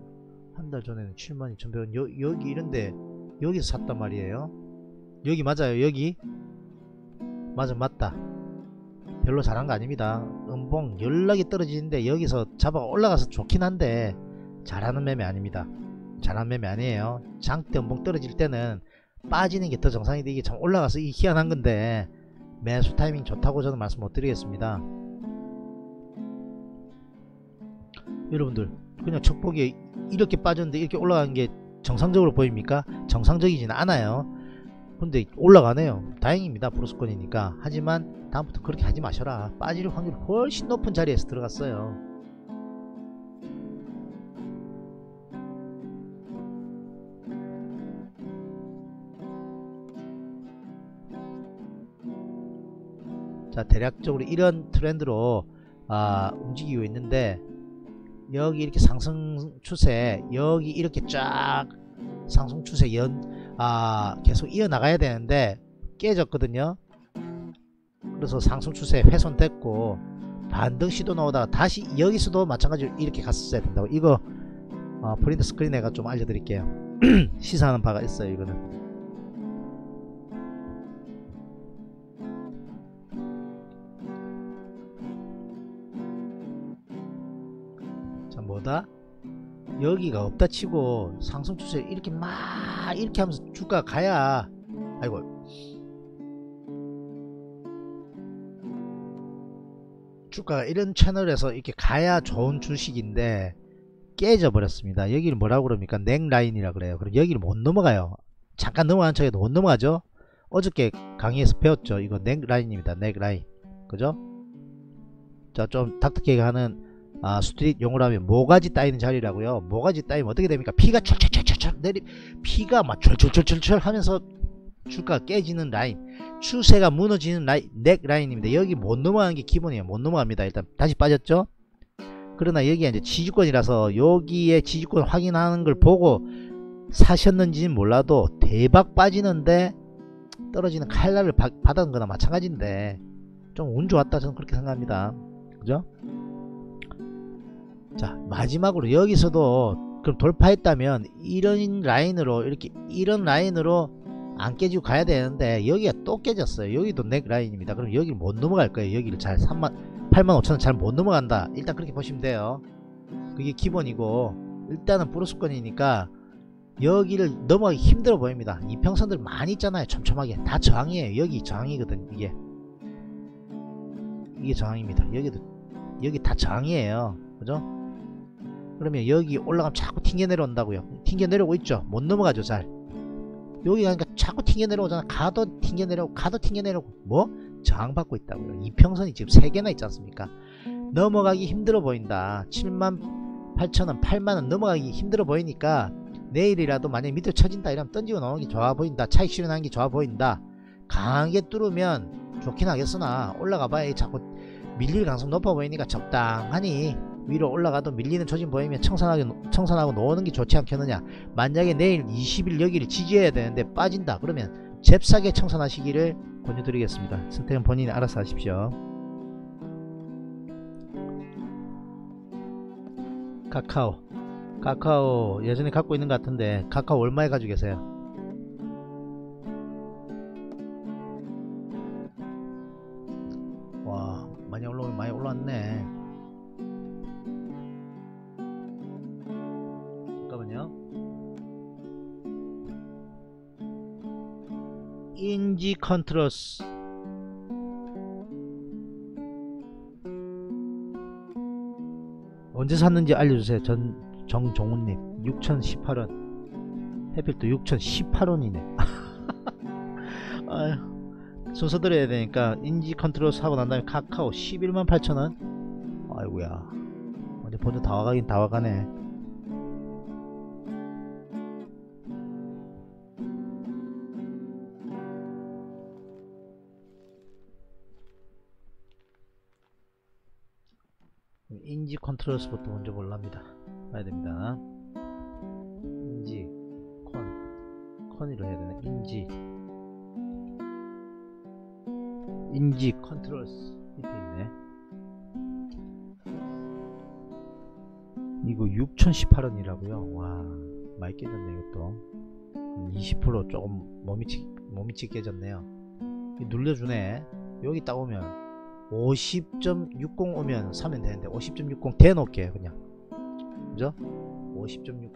한 달 전에는 72,100원 여기 이런데, 여기서 샀단 말이에요. 여기 맞아요. 여기 맞아. 맞다. 별로 잘한 거 아닙니다. 은봉 연락이 떨어지는데 여기서 잡아 올라가서 좋긴 한데 잘하는 매매 아닙니다. 잘하는 매매 아니에요. 장대 은봉 떨어질 때는 빠지는 게 더 정상인데, 이게 참 올라가서 이 희한한 건데 매수 타이밍 좋다고 저는 말씀 못 드리겠습니다. 여러분들 그냥 척보기에 이렇게 빠졌는데 이렇게 올라간 게 정상적으로 보입니까? 정상적이진 않아요. 근데 올라가네요. 다행입니다. 브로스권이니까. 하지만 다음부터 그렇게 하지 마셔라. 빠질 확률이 훨씬 높은 자리에서 들어갔어요. 자, 대략적으로 이런 트렌드로 움직이고 있는데, 여기 이렇게 상승 추세, 여기 이렇게 쫙 상승 추세 계속 이어나가야 되는데 깨졌거든요. 그래서 상승 추세 훼손됐고, 반등 시도 나오다가 다시 여기서도 마찬가지로 이렇게 갔어야 된다고. 이거 프린트 스크린에가 좀 알려드릴게요. 시사하는 바가 있어요. 이거는 자, 뭐다? 여기가 없다 치고 상승 추세 이렇게 막 이렇게 하면서 주가 가야, 아이고, 주가가 이런 채널에서 이렇게 가야 좋은 주식인데, 깨져버렸습니다. 여기를 뭐라고 그럽니까? 넥라인이라 그래요. 그럼 여기를 못 넘어가요. 잠깐 넘어간 척해도 못 넘어가죠. 어저께 강의에서 배웠죠. 이거 넥라인입니다. 넥라인. 그죠? 자, 좀 닥터케이가 하는 스트릿 용어로 하면 모가지 따이는 자리라고요. 모가지 따이면 어떻게 됩니까? 피가 철철철철 내리, 피가 막 철철철철 하면서 주가가 깨지는 라인, 추세가 무너지는 라인, 넥라인입니다. 여기 못 넘어가는 게 기본이에요. 못 넘어갑니다. 일단 다시 빠졌죠. 그러나 여기가 이제 지지권이라서 여기에 지지권 확인하는 걸 보고 사셨는지는 몰라도 대박 빠지는데 떨어지는 칼날을 받은 거나 마찬가지인데 좀 운 좋았다, 저는 그렇게 생각합니다. 그죠? 자, 마지막으로 여기서도 그럼 돌파했다면 이런 라인으로, 이렇게 이런 라인으로 안 깨지고 가야 되는데 여기가 또 깨졌어요. 여기도 넥 라인입니다. 그럼 여기를 못 넘어갈 거예요. 여기를 잘 85,000원 잘 못 넘어간다. 일단 그렇게 보시면 돼요. 그게 기본이고, 일단은 플러스권이니까 여기를 넘어가기 힘들어 보입니다. 이평선들 많이 있잖아요. 촘촘하게 다 저항이에요. 여기 저항이거든. 이게 저항입니다. 여기도, 여기 다 저항이에요. 그죠? 그러면 여기 올라가면 자꾸 튕겨 내려온다고요. 튕겨 내려오고 있죠. 못 넘어가죠, 잘. 여기 가니까 자꾸 튕겨 내려오잖아. 가도 튕겨 내려오고, 가도 튕겨 내려오고, 뭐? 저항받고 있다고요. 이평선이 지금 3개나 있지 않습니까? 넘어가기 힘들어 보인다. 78,000원, 8만원 넘어가기 힘들어 보이니까 내일이라도 만약에 밑으로 쳐진다 이러면 던지고 나오는 게 좋아 보인다. 차익 실현하는 게 좋아 보인다. 강하게 뚫으면 좋긴 하겠으나 올라가 봐야 자꾸 밀릴 가능성이 높아 보이니까 적당하니 위로 올라가도 밀리는 조짐 보이면 청산하고 놓는 게 좋지 않겠느냐. 만약에 내일 20일 여기를 지지해야 되는데 빠진다 그러면 잽싸게 청산하시기를 권유드리겠습니다. 선택은 본인이 알아서 하십시오. 카카오 예전에 갖고 있는 것 같은데, 카카오 얼마에 가지고 계세요? 와, 많이 올라왔네. 잠깐만요. 인지컨트롤스. 언제 샀는지 알려주세요. 전 정종훈님 6,018원. 해필 또 6,018원이네. 아휴, 순서 드려야 되니까. 인지컨트롤스 하고 난 다음에 카카오 118,000원. 아이고야, 어제 보도 다 와가긴 다 와가네. 인지컨트롤스부터 먼저 볼랍니다. 봐야 됩니다. 인지 컨이로 해야 되네. 인지 컨트롤스 밑에 있네. 이거 6,018원이라고요. 와, 많이 깨졌네. 이것도 20% 조금 못 미치게 깨졌네요. 눌려주네. 여기 딱 오면 50.60 오면 사면 되는데 50.60 대놓을게요 그냥. 그죠? 50.60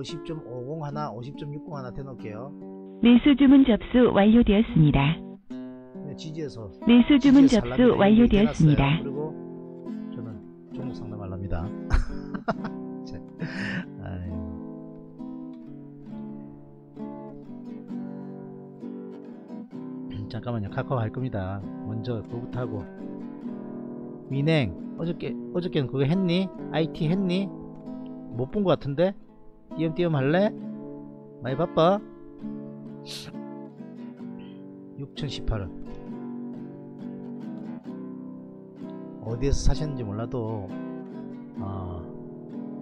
50.50 하나, 50.60 하나 대놓을게요. 매수 주문 접수 완료되었습니다. 지지해서. 매수 주문 접수 완료되었습니다. 그리고 저는 종목 상담을 합니다. 잠깐만요. 카카오 할 겁니다. 먼저 그거부터 하고. 민행 어저께는 그거 했니? IT 했니? 못 본 것 같은데? 띄엄띄엄 할래? 많이 바빠? 6,018원. 어디에서 사셨는지 몰라도,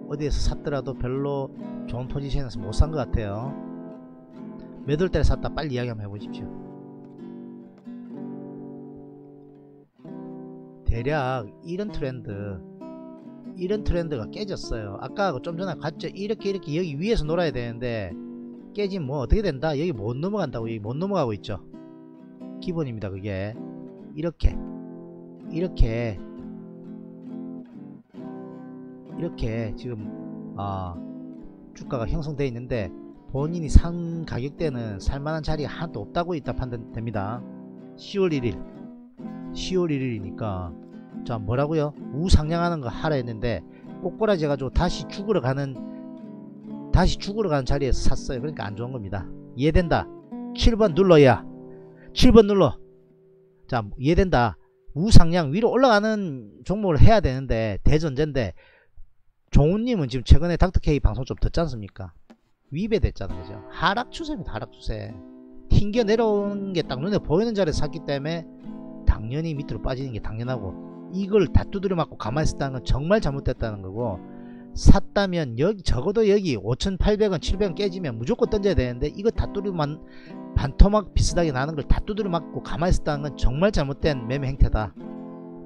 어디에서 샀더라도 별로 좋은 포지션에서 못 산 것 같아요. 몇 월 달에 샀다 빨리 이야기 한번 해보십시오. 대략 이런 트렌드가 깨졌어요. 아까 좀 전에 갔죠. 이렇게 여기 위에서 놀아야 되는데 깨지면 뭐 어떻게 된다. 여기 못 넘어간다고. 여기 못 넘어가고 있죠. 기본입니다. 그게 이렇게 지금 주가가 형성되어 있는데 본인이 산 가격대는 살만한 자리가 하나도 없다고 답한됩니다. 10월 1일이니까 자 뭐라고요? 우상향하는 거 하라 했는데 꼬꼬라지 해가지고 다시 죽으러 가는 자리에서 샀어요. 그러니까 안 좋은 겁니다. 이해된다. 7번 눌러야 7번 눌러. 자 이해된다. 우상향 위로 올라가는 종목을 해야 되는데 대전제인데 종훈님은 지금 최근에 닥터케이 방송 좀 듣지 않습니까? 위배됐잖아요. 그죠? 하락 추세입니다. 하락 추세. 튕겨 내려오는 게 딱 눈에 보이는 자리에 샀기 때문에 당연히 밑으로 빠지는 게 당연하고 이걸 다 두드려 맞고 가만히 있었다는 건 정말 잘못됐다는 거고 샀다면 여기 적어도 여기 5,800원 700원 깨지면 무조건 던져야 되는데 이거 다 두드려 맞 반토막 비슷하게 나는 걸 다 두드려 맞고 가만히 있었다는 건 정말 잘못된 매매 행태다.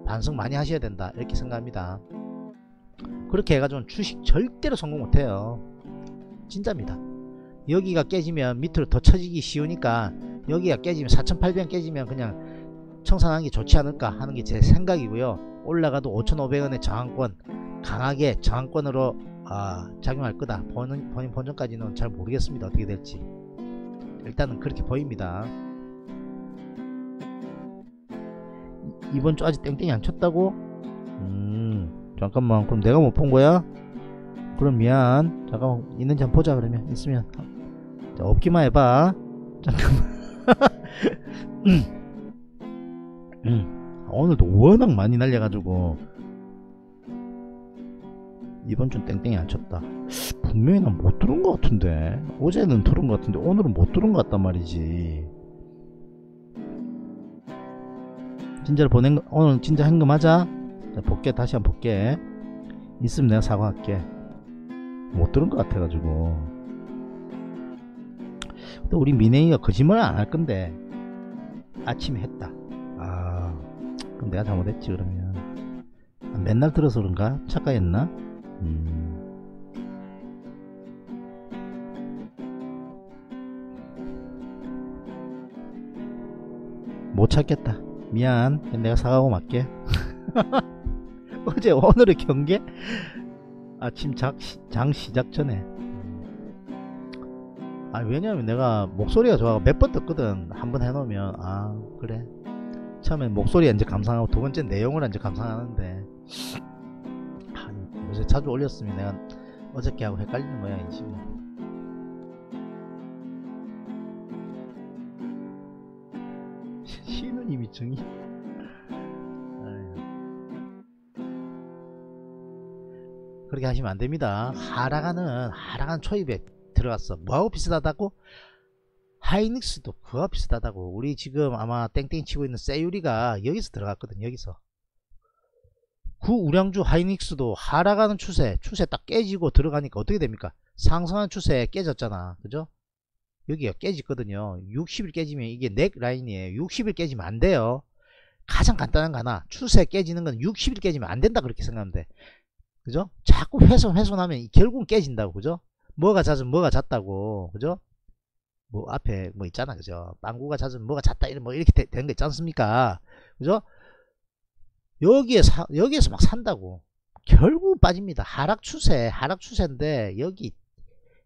반성 많이 하셔야 된다. 이렇게 생각합니다. 그렇게 해가지고 주식 절대로 성공 못해요. 진짜입니다. 여기가 깨지면 밑으로 더 쳐지기 쉬우니까 여기가 깨지면 4,800원 깨지면 그냥 청산하는 게 좋지 않을까 하는 게 제 생각이고요. 올라가도 5,500원의 저항권 강하게 저항권으로 작용할 거다. 본인 본전까지는 잘 모르겠습니다. 어떻게 될지. 일단은 그렇게 보입니다. 이번 주 아직 땡땡이 안 쳤다고? 잠깐만 그럼 내가 못 본 거야? 그럼 미안. 잠깐만 있는지 한번 보자. 그러면 있으면 자, 없기만 해봐. 잠깐만. 오늘도 워낙 많이 날려가지고 이번 주 땡땡이 안 쳤다. 분명히 난 못 들은 것 같은데 어제는 들은 것 같은데 오늘은 못 들은 것 같단 말이지. 진짜로 보낸 거 오늘 진짜 현금하자. 자, 볼게. 다시 한번 볼게. 있으면 내가 사과할게. 못 들은 것 같아가지고. 근데 우리 민행이가 거짓말을 안 할 건데 아침에 했다. 아 그럼 내가 잘못했지. 그러면 맨날 들어서 그런가? 착각했나? 못 찾겠다. 미안. 내가 사과하고 말게. 어제 오늘의 경계? 아침 장 시작 전에. 아 왜냐면 내가 목소리가 좋아 몇 번 듣거든. 한 번 해놓으면 아 그래 처음에 목소리에 이제 감상하고 두 번째 내용을 이제 감상하는데 요새 자주 올렸으면 내가 어저께 하고 헷갈리는 거야 인식. 신우님이 증이 그렇게 하시면 안됩니다. 하락하는 초입에 들어갔어. 뭐하고 비슷하다고? 하이닉스도 그와 비슷하다고. 우리 지금 아마 땡땡 치고 있는 세유리가 여기서 들어갔거든. 여기서 구우량주 하이닉스도 하락하는 추세 딱 깨지고 들어가니까 어떻게 됩니까? 상승하는 추세에 깨졌잖아. 그죠? 여기가 깨지거든요. 60일 깨지면 이게 넥 라인이에요. 60일 깨지면 안 돼요. 가장 간단한 거 하나, 추세 깨지는 건 60일 깨지면 안 된다. 그렇게 생각하면 돼. 그죠? 자꾸 훼손하면 결국은 깨진다고. 그죠? 뭐가 잦으면 뭐가 잦다고. 그죠? 뭐 앞에 뭐 있잖아. 그죠? 망고가 잦으면 뭐가 잦다 뭐 이렇게 되는 거 있지 않습니까? 그죠? 여기에서 막 산다고 결국 빠집니다. 하락 추세인데 여기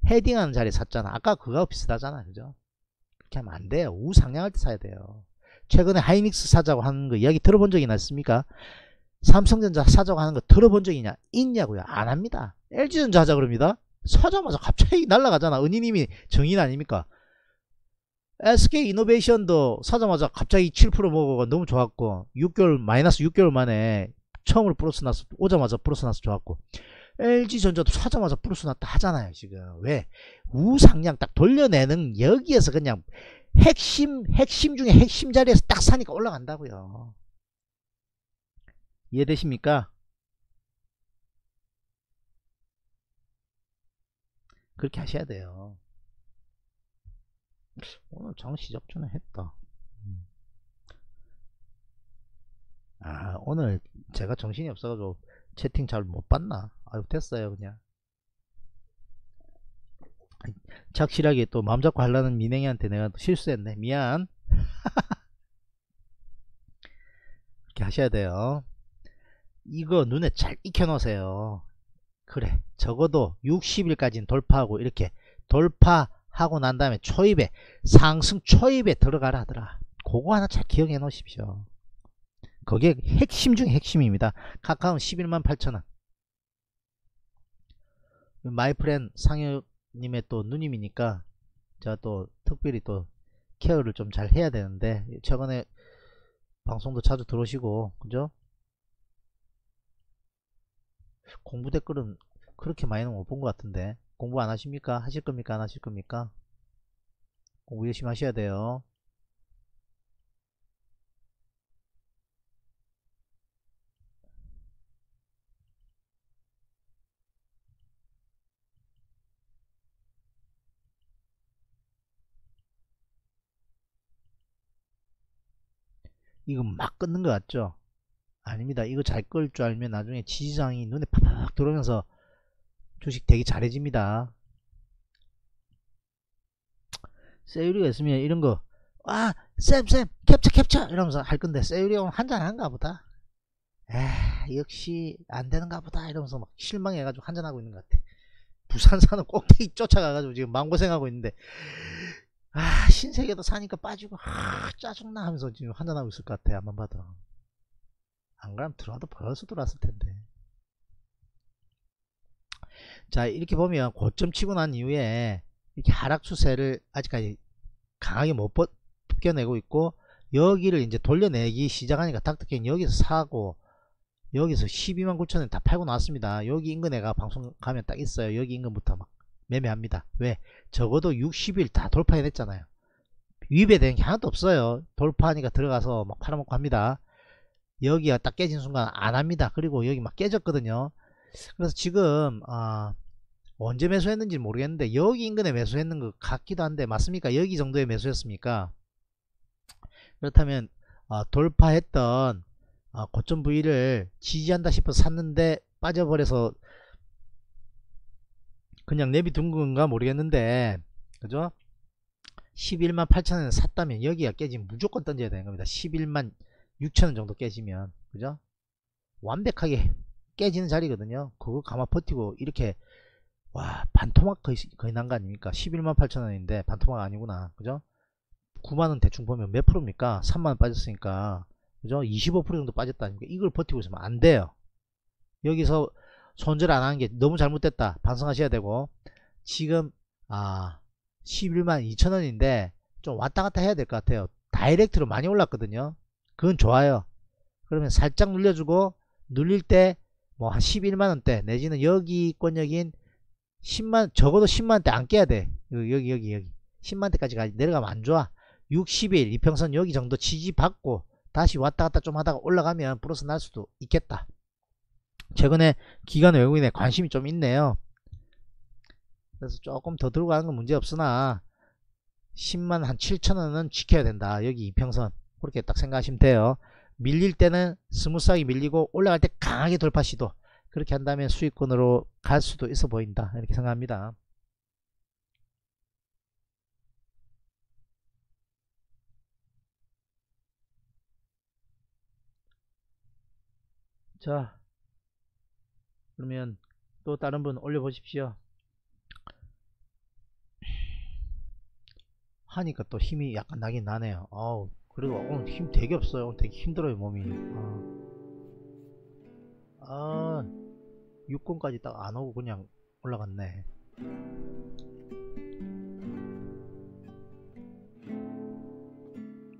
헤딩하는 자리에 샀잖아. 아까 그거하고 비슷하잖아. 그죠? 그렇게 하면 안 돼요. 우상향할 때 사야 돼요. 최근에 하이닉스 사자고 하는 거 이야기 들어본 적이나 있습니까? 삼성전자 사자고 하는 거 들어본 적이 있냐고요? 안 합니다. LG전자 하자 그럽니다. 사자마자 갑자기 날아가잖아. 은희님이 정인 아닙니까? SK이노베이션도 사자마자 갑자기 7% 먹어가 너무 좋았고 마이너스 6개월 만에 처음으로 플러스 났어. 오자마자 플러스 났어. 좋았고 LG전자도 사자마자 플러스 났다 하잖아요. 지금 왜? 우상향 딱 돌려내는 여기에서 그냥 핵심 중에 핵심 자리에서 딱 사니까 올라간다고요. 이해되십니까? 그렇게 하셔야 돼요. 오늘 장 시작 전에 했다. 아 오늘 제가 정신이 없어가지고 채팅 잘 못 봤나? 아유 됐어요. 그냥 착실하게 또 마음 잡고 하려는 민행이한테 내가 또 실수했네. 미안. 그렇게 하셔야 돼요. 이거 눈에 잘 익혀놓으세요. 그래 적어도 60일까지는 돌파하고 이렇게 돌파하고 난 다음에 초입에 상승 초입에 들어가라 하더라. 그거 하나 잘 기억해 놓으십시오. 그게 핵심 중에 핵심입니다. 카카오는 118,000원. 마이프렌 상혁님의 또 누님이니까 제가 또 특별히 또 케어를 좀 잘 해야 되는데, 최근에 방송도 자주 들어오시고 그죠? 공부 댓글은 그렇게 많이는 못 본 것 같은데, 공부 안 하십니까? 하실 겁니까? 안 하실 겁니까? 공부 열심히 하셔야 돼요. 이거 막 끊는 것 같죠? 아닙니다. 이거 잘 끌 줄 알면 나중에 지지장이 눈에 팍팍 들어오면서 주식 되게 잘해집니다. 세율이가 있으면 이런 거, 아, 쌤, 캡처! 이러면서 할 건데, 세율이 형 한잔 하는가 보다. 역시 안 되는가 보다. 이러면서 막 실망해가지고 한잔하고 있는 것 같아. 부산사는 꼭대기 쫓아가가지고 지금 마음고생하고 있는데, 아, 신세계도 사니까 빠지고, 아, 짜증나 하면서 지금 한잔하고 있을 것 같아. 안만 봐도. 안 그러면 들어와도 벌써 들어왔을 텐데. 자, 이렇게 보면 고점 치고 난 이후에 이렇게 하락 추세를 아직까지 강하게 못 벗겨내고 있고, 여기를 이제 돌려내기 시작하니까 닥터케인 여기서 사고, 여기서 129,000원 다 팔고 나왔습니다. 여기 인근에가 방송 가면 딱 있어요. 여기 인근부터 막 매매합니다. 왜? 적어도 60일 다 돌파해냈잖아요. 위배되는 게 하나도 없어요. 돌파하니까 들어가서 막 팔아먹고 합니다. 여기가 딱 깨진 순간 안 합니다. 그리고 여기 막 깨졌거든요. 그래서 지금 언제 매수했는지 모르겠는데, 여기 인근에 매수했는 것 같기도 한데 맞습니까? 여기 정도에 매수했습니까? 그렇다면 돌파했던 고점 부위를 지지한다 싶어서 샀는데 빠져버려서 그냥 내비둔 건가 모르겠는데, 그죠? 118,000원에 샀다면 여기가 깨지면 무조건 던져야 되는 겁니다. 116,000원 정도 깨지면, 그죠? 완벽하게 깨지는 자리거든요. 그거 감아 버티고 이렇게, 와, 반토막 거의 난 거 아닙니까? 118,000원인데 반토막 아니구나. 그죠? 9만원 대충 보면 몇 프로입니까? 3만원 빠졌으니까, 그죠? 25% 정도 빠졌다 아닙니까? 이걸 버티고 있으면 안 돼요. 여기서 손절 안 하는 게 너무 잘못됐다. 반성하셔야 되고, 지금 112,000원인데 좀 왔다 갔다 해야 될 것 같아요. 다이렉트로 많이 올랐거든요. 그건 좋아요. 그러면 살짝 눌려주고, 눌릴 때 뭐 한 11만원대 내지는 여기권역인 10만, 적어도 10만원대 안 깨야 돼. 여기 10만원대까지 내려가면 안 좋아. 60일 이평선 여기 정도 지지받고 다시 왔다갔다 좀 하다가 올라가면 플러스 날 수도 있겠다. 최근에 기관 외국인에 관심이 좀 있네요. 그래서 조금 더 들고 가는 건 문제 없으나 10만 한 7,000원은 지켜야 된다. 여기 이평선 그렇게 딱 생각하시면 돼요. 밀릴 때는 스무스하게 밀리고, 올라갈 때 강하게 돌파 시도, 그렇게 한다면 수익권으로 갈 수도 있어 보인다, 이렇게 생각합니다. 자, 그러면 또 다른 분 올려보십시오. 하니까 또 힘이 약간 나긴 나네요. 어우, 그리고 오늘 힘 되게 없어요. 오늘 되게 힘들어요, 몸이. 아, 6권까지 딱 안 오고 그냥 올라갔네.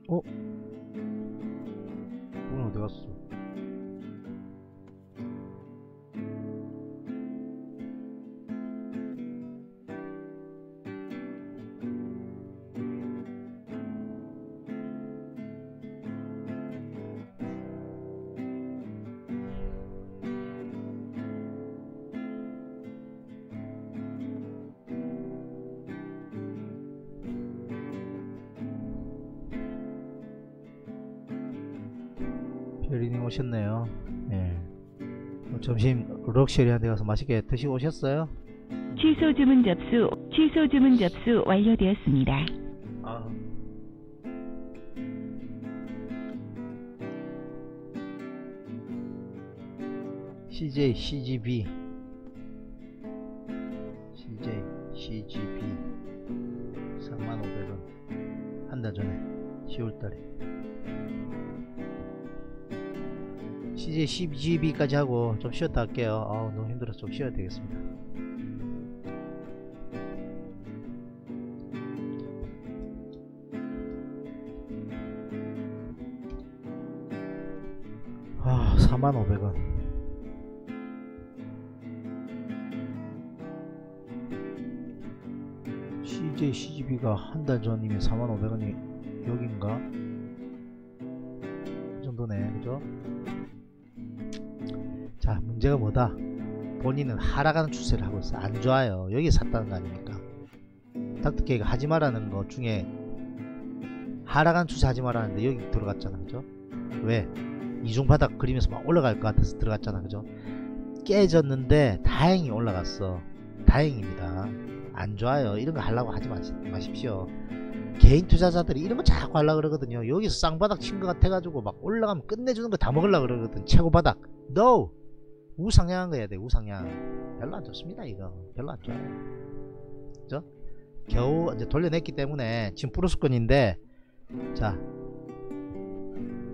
어? 오늘 어디 갔어? 별이님 오셨네요. 예. 점심 럭셔리한데 가서 맛있게 드시고 오셨어요? 취소 주문 접수 완료되었습니다. CJ CGV CGV 35,000원 한 달 전에 10월달에 CJ CGV까지 하고 좀 쉬었다 할게요. 아우 너무 힘들어서 좀 쉬어야 되겠습니다. 아 45,000원. CJ CGV가 한 달 전이면 45,000원이 여긴가? 그 정도네, 그죠? 자, 문제가 뭐다? 본인은 하락하는 추세를 하고 있어. 안 좋아요. 여기 샀다는 거 아닙니까? 닥터케이가 하지 말라는 것 중에 하락하는 추세 하지 말라는데 여기 들어갔잖아, 그죠? 왜? 이중바닥 그리면서 막 올라갈 것 같아서 들어갔잖아, 그죠? 깨졌는데 다행히 올라갔어. 다행입니다. 안 좋아요. 이런 거 하려고 하지 마십시오. 개인 투자자들이 이런 거 자꾸 하려고 그러거든요. 여기서 쌍바닥 친 것 같아가지고 막 올라가면 끝내주는 거 다 먹으려고 그러거든. 최고바닥. NO! 우상향한 거 해야 돼. 우상향. 별로 안 좋습니다. 이거. 별로 안 좋아요. 그죠? 겨우 이제 돌려냈기 때문에 지금 플러스권인데, 자.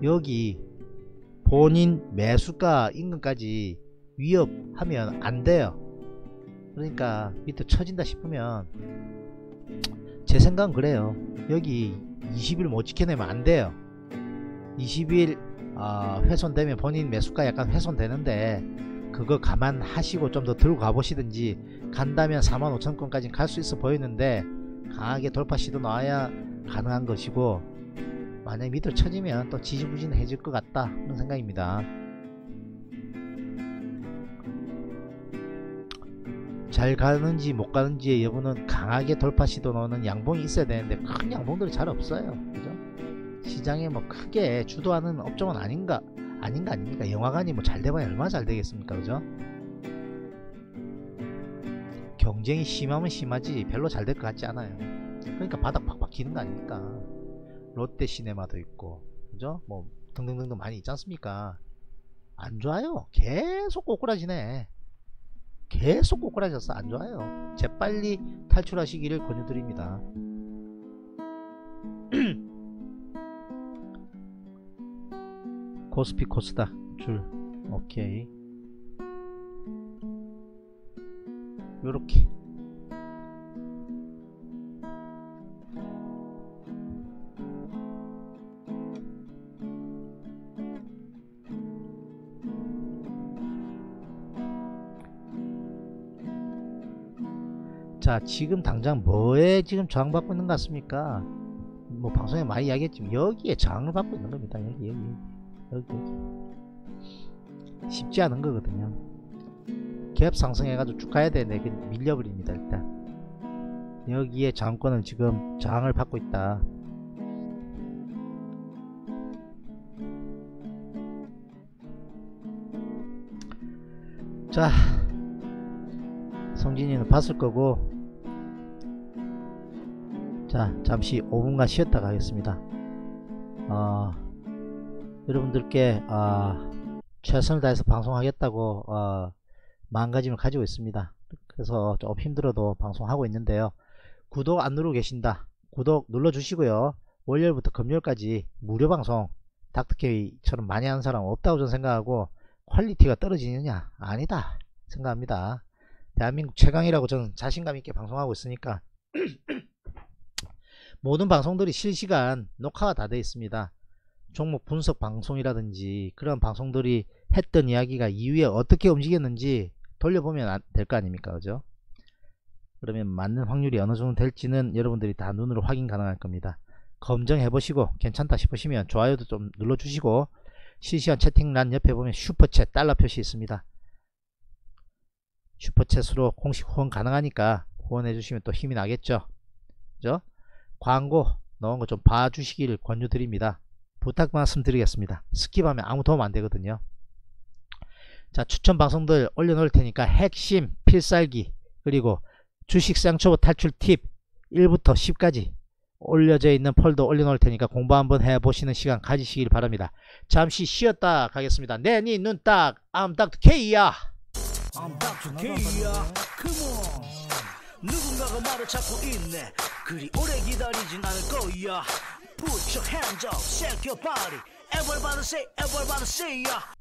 여기 본인 매수가 인근까지 위협하면 안 돼요. 그러니까 밑에 처진다 싶으면 제 생각은 그래요. 여기 20일 못 지켜내면 안 돼요. 20일 훼손되면 본인 매수가 약간 훼손되는데 그거 감안하시고 좀 더 들고 가보시든지, 간다면 45,000건까지 갈 수 있어 보이는데 강하게 돌파 시도 나와야 가능한 것이고, 만약에 밑으로 처지면 또 지지부진해질 것 같다 그런 생각입니다. 잘 가는지 못 가는지의 여부는 강하게 돌파 시도 넣는 양봉이 있어야 되는데 큰 양봉들이 잘 없어요. 그죠? 시장에 뭐 크게 주도하는 업종은 아닌가 아닙니까? 영화관이 뭐 잘 돼봐야 얼마나 잘 되겠습니까? 그죠? 경쟁이 심하면 심하지 별로 잘 될 것 같지 않아요. 그러니까 바닥 팍팍 기는 거 아닙니까? 롯데 시네마도 있고, 그죠? 뭐 등등등등 많이 있지 않습니까? 안 좋아요. 계속 꼬꾸라지네. 계속 꼬꾸라졌어. 안좋아요. 재빨리 탈출하시기를 권유드립니다. 코스피 코스닥 줄 오케이. 요렇게 자, 지금 당장 뭐에 지금 저항 받고 있는 것 같습니까? 뭐 방송에 많이 이야기했지만 여기에 저항을 받고 있는 겁니다. 여기. 쉽지 않은 거거든요. 갭 상승해가지고 쭉 가야 되는데 밀려버립니다. 일단 여기에 저항권을 지금 저항을 받고 있다. 자, 성진이는 봤을 거고, 자 잠시 5분간 쉬었다 가겠습니다. 여러분들께 최선을 다해서 방송하겠다고 마음가짐을 가지고 있습니다. 그래서 좀 힘들어도 방송하고 있는데요. 구독 안 누르고 계신다. 구독 눌러주시고요. 월요일부터 금요일까지 무료 방송 닥터케이처럼 많이 하는 사람은 없다고 저는 생각하고, 퀄리티가 떨어지느냐? 아니다 생각합니다. 대한민국 최강이라고 저는 자신감 있게 방송하고 있으니까 모든 방송들이 실시간 녹화가 다 되어 있습니다. 종목 분석 방송이라든지 그런 방송들이 했던 이야기가 이후에 어떻게 움직였는지 돌려보면 될 거 아닙니까? 그죠? 그러면 맞는 확률이 어느 정도 될지는 여러분들이 다 눈으로 확인 가능할 겁니다. 검증해 보시고 괜찮다 싶으시면 좋아요도 좀 눌러주시고, 실시간 채팅란 옆에 보면 슈퍼챗 달러 표시 있습니다. 슈퍼챗으로 공식 후원 가능하니까 후원해주시면 또 힘이 나겠죠. 그죠? 광고 넣은 거 좀 봐주시기를 권유드립니다. 부탁 말씀드리겠습니다. 스킵하면 아무 도움 안 되거든요. 자, 추천 방송들 올려놓을 테니까 핵심 필살기 그리고 주식 쌍초보 탈출 팁 1부터 10까지 올려져 있는 폴더 올려놓을 테니까 공부 한번 해보시는 시간 가지시길 바랍니다. 잠시 쉬었다 가겠습니다. 내 니 눈 딱 I'm 닥터케이야. I'm 닥터케이야. Come on. 누군가가 말을 찾고 있네. 그리 오래 기다리진 않을 거야. Put your hands up, shake your body. Everybody say, everybody say, yeah.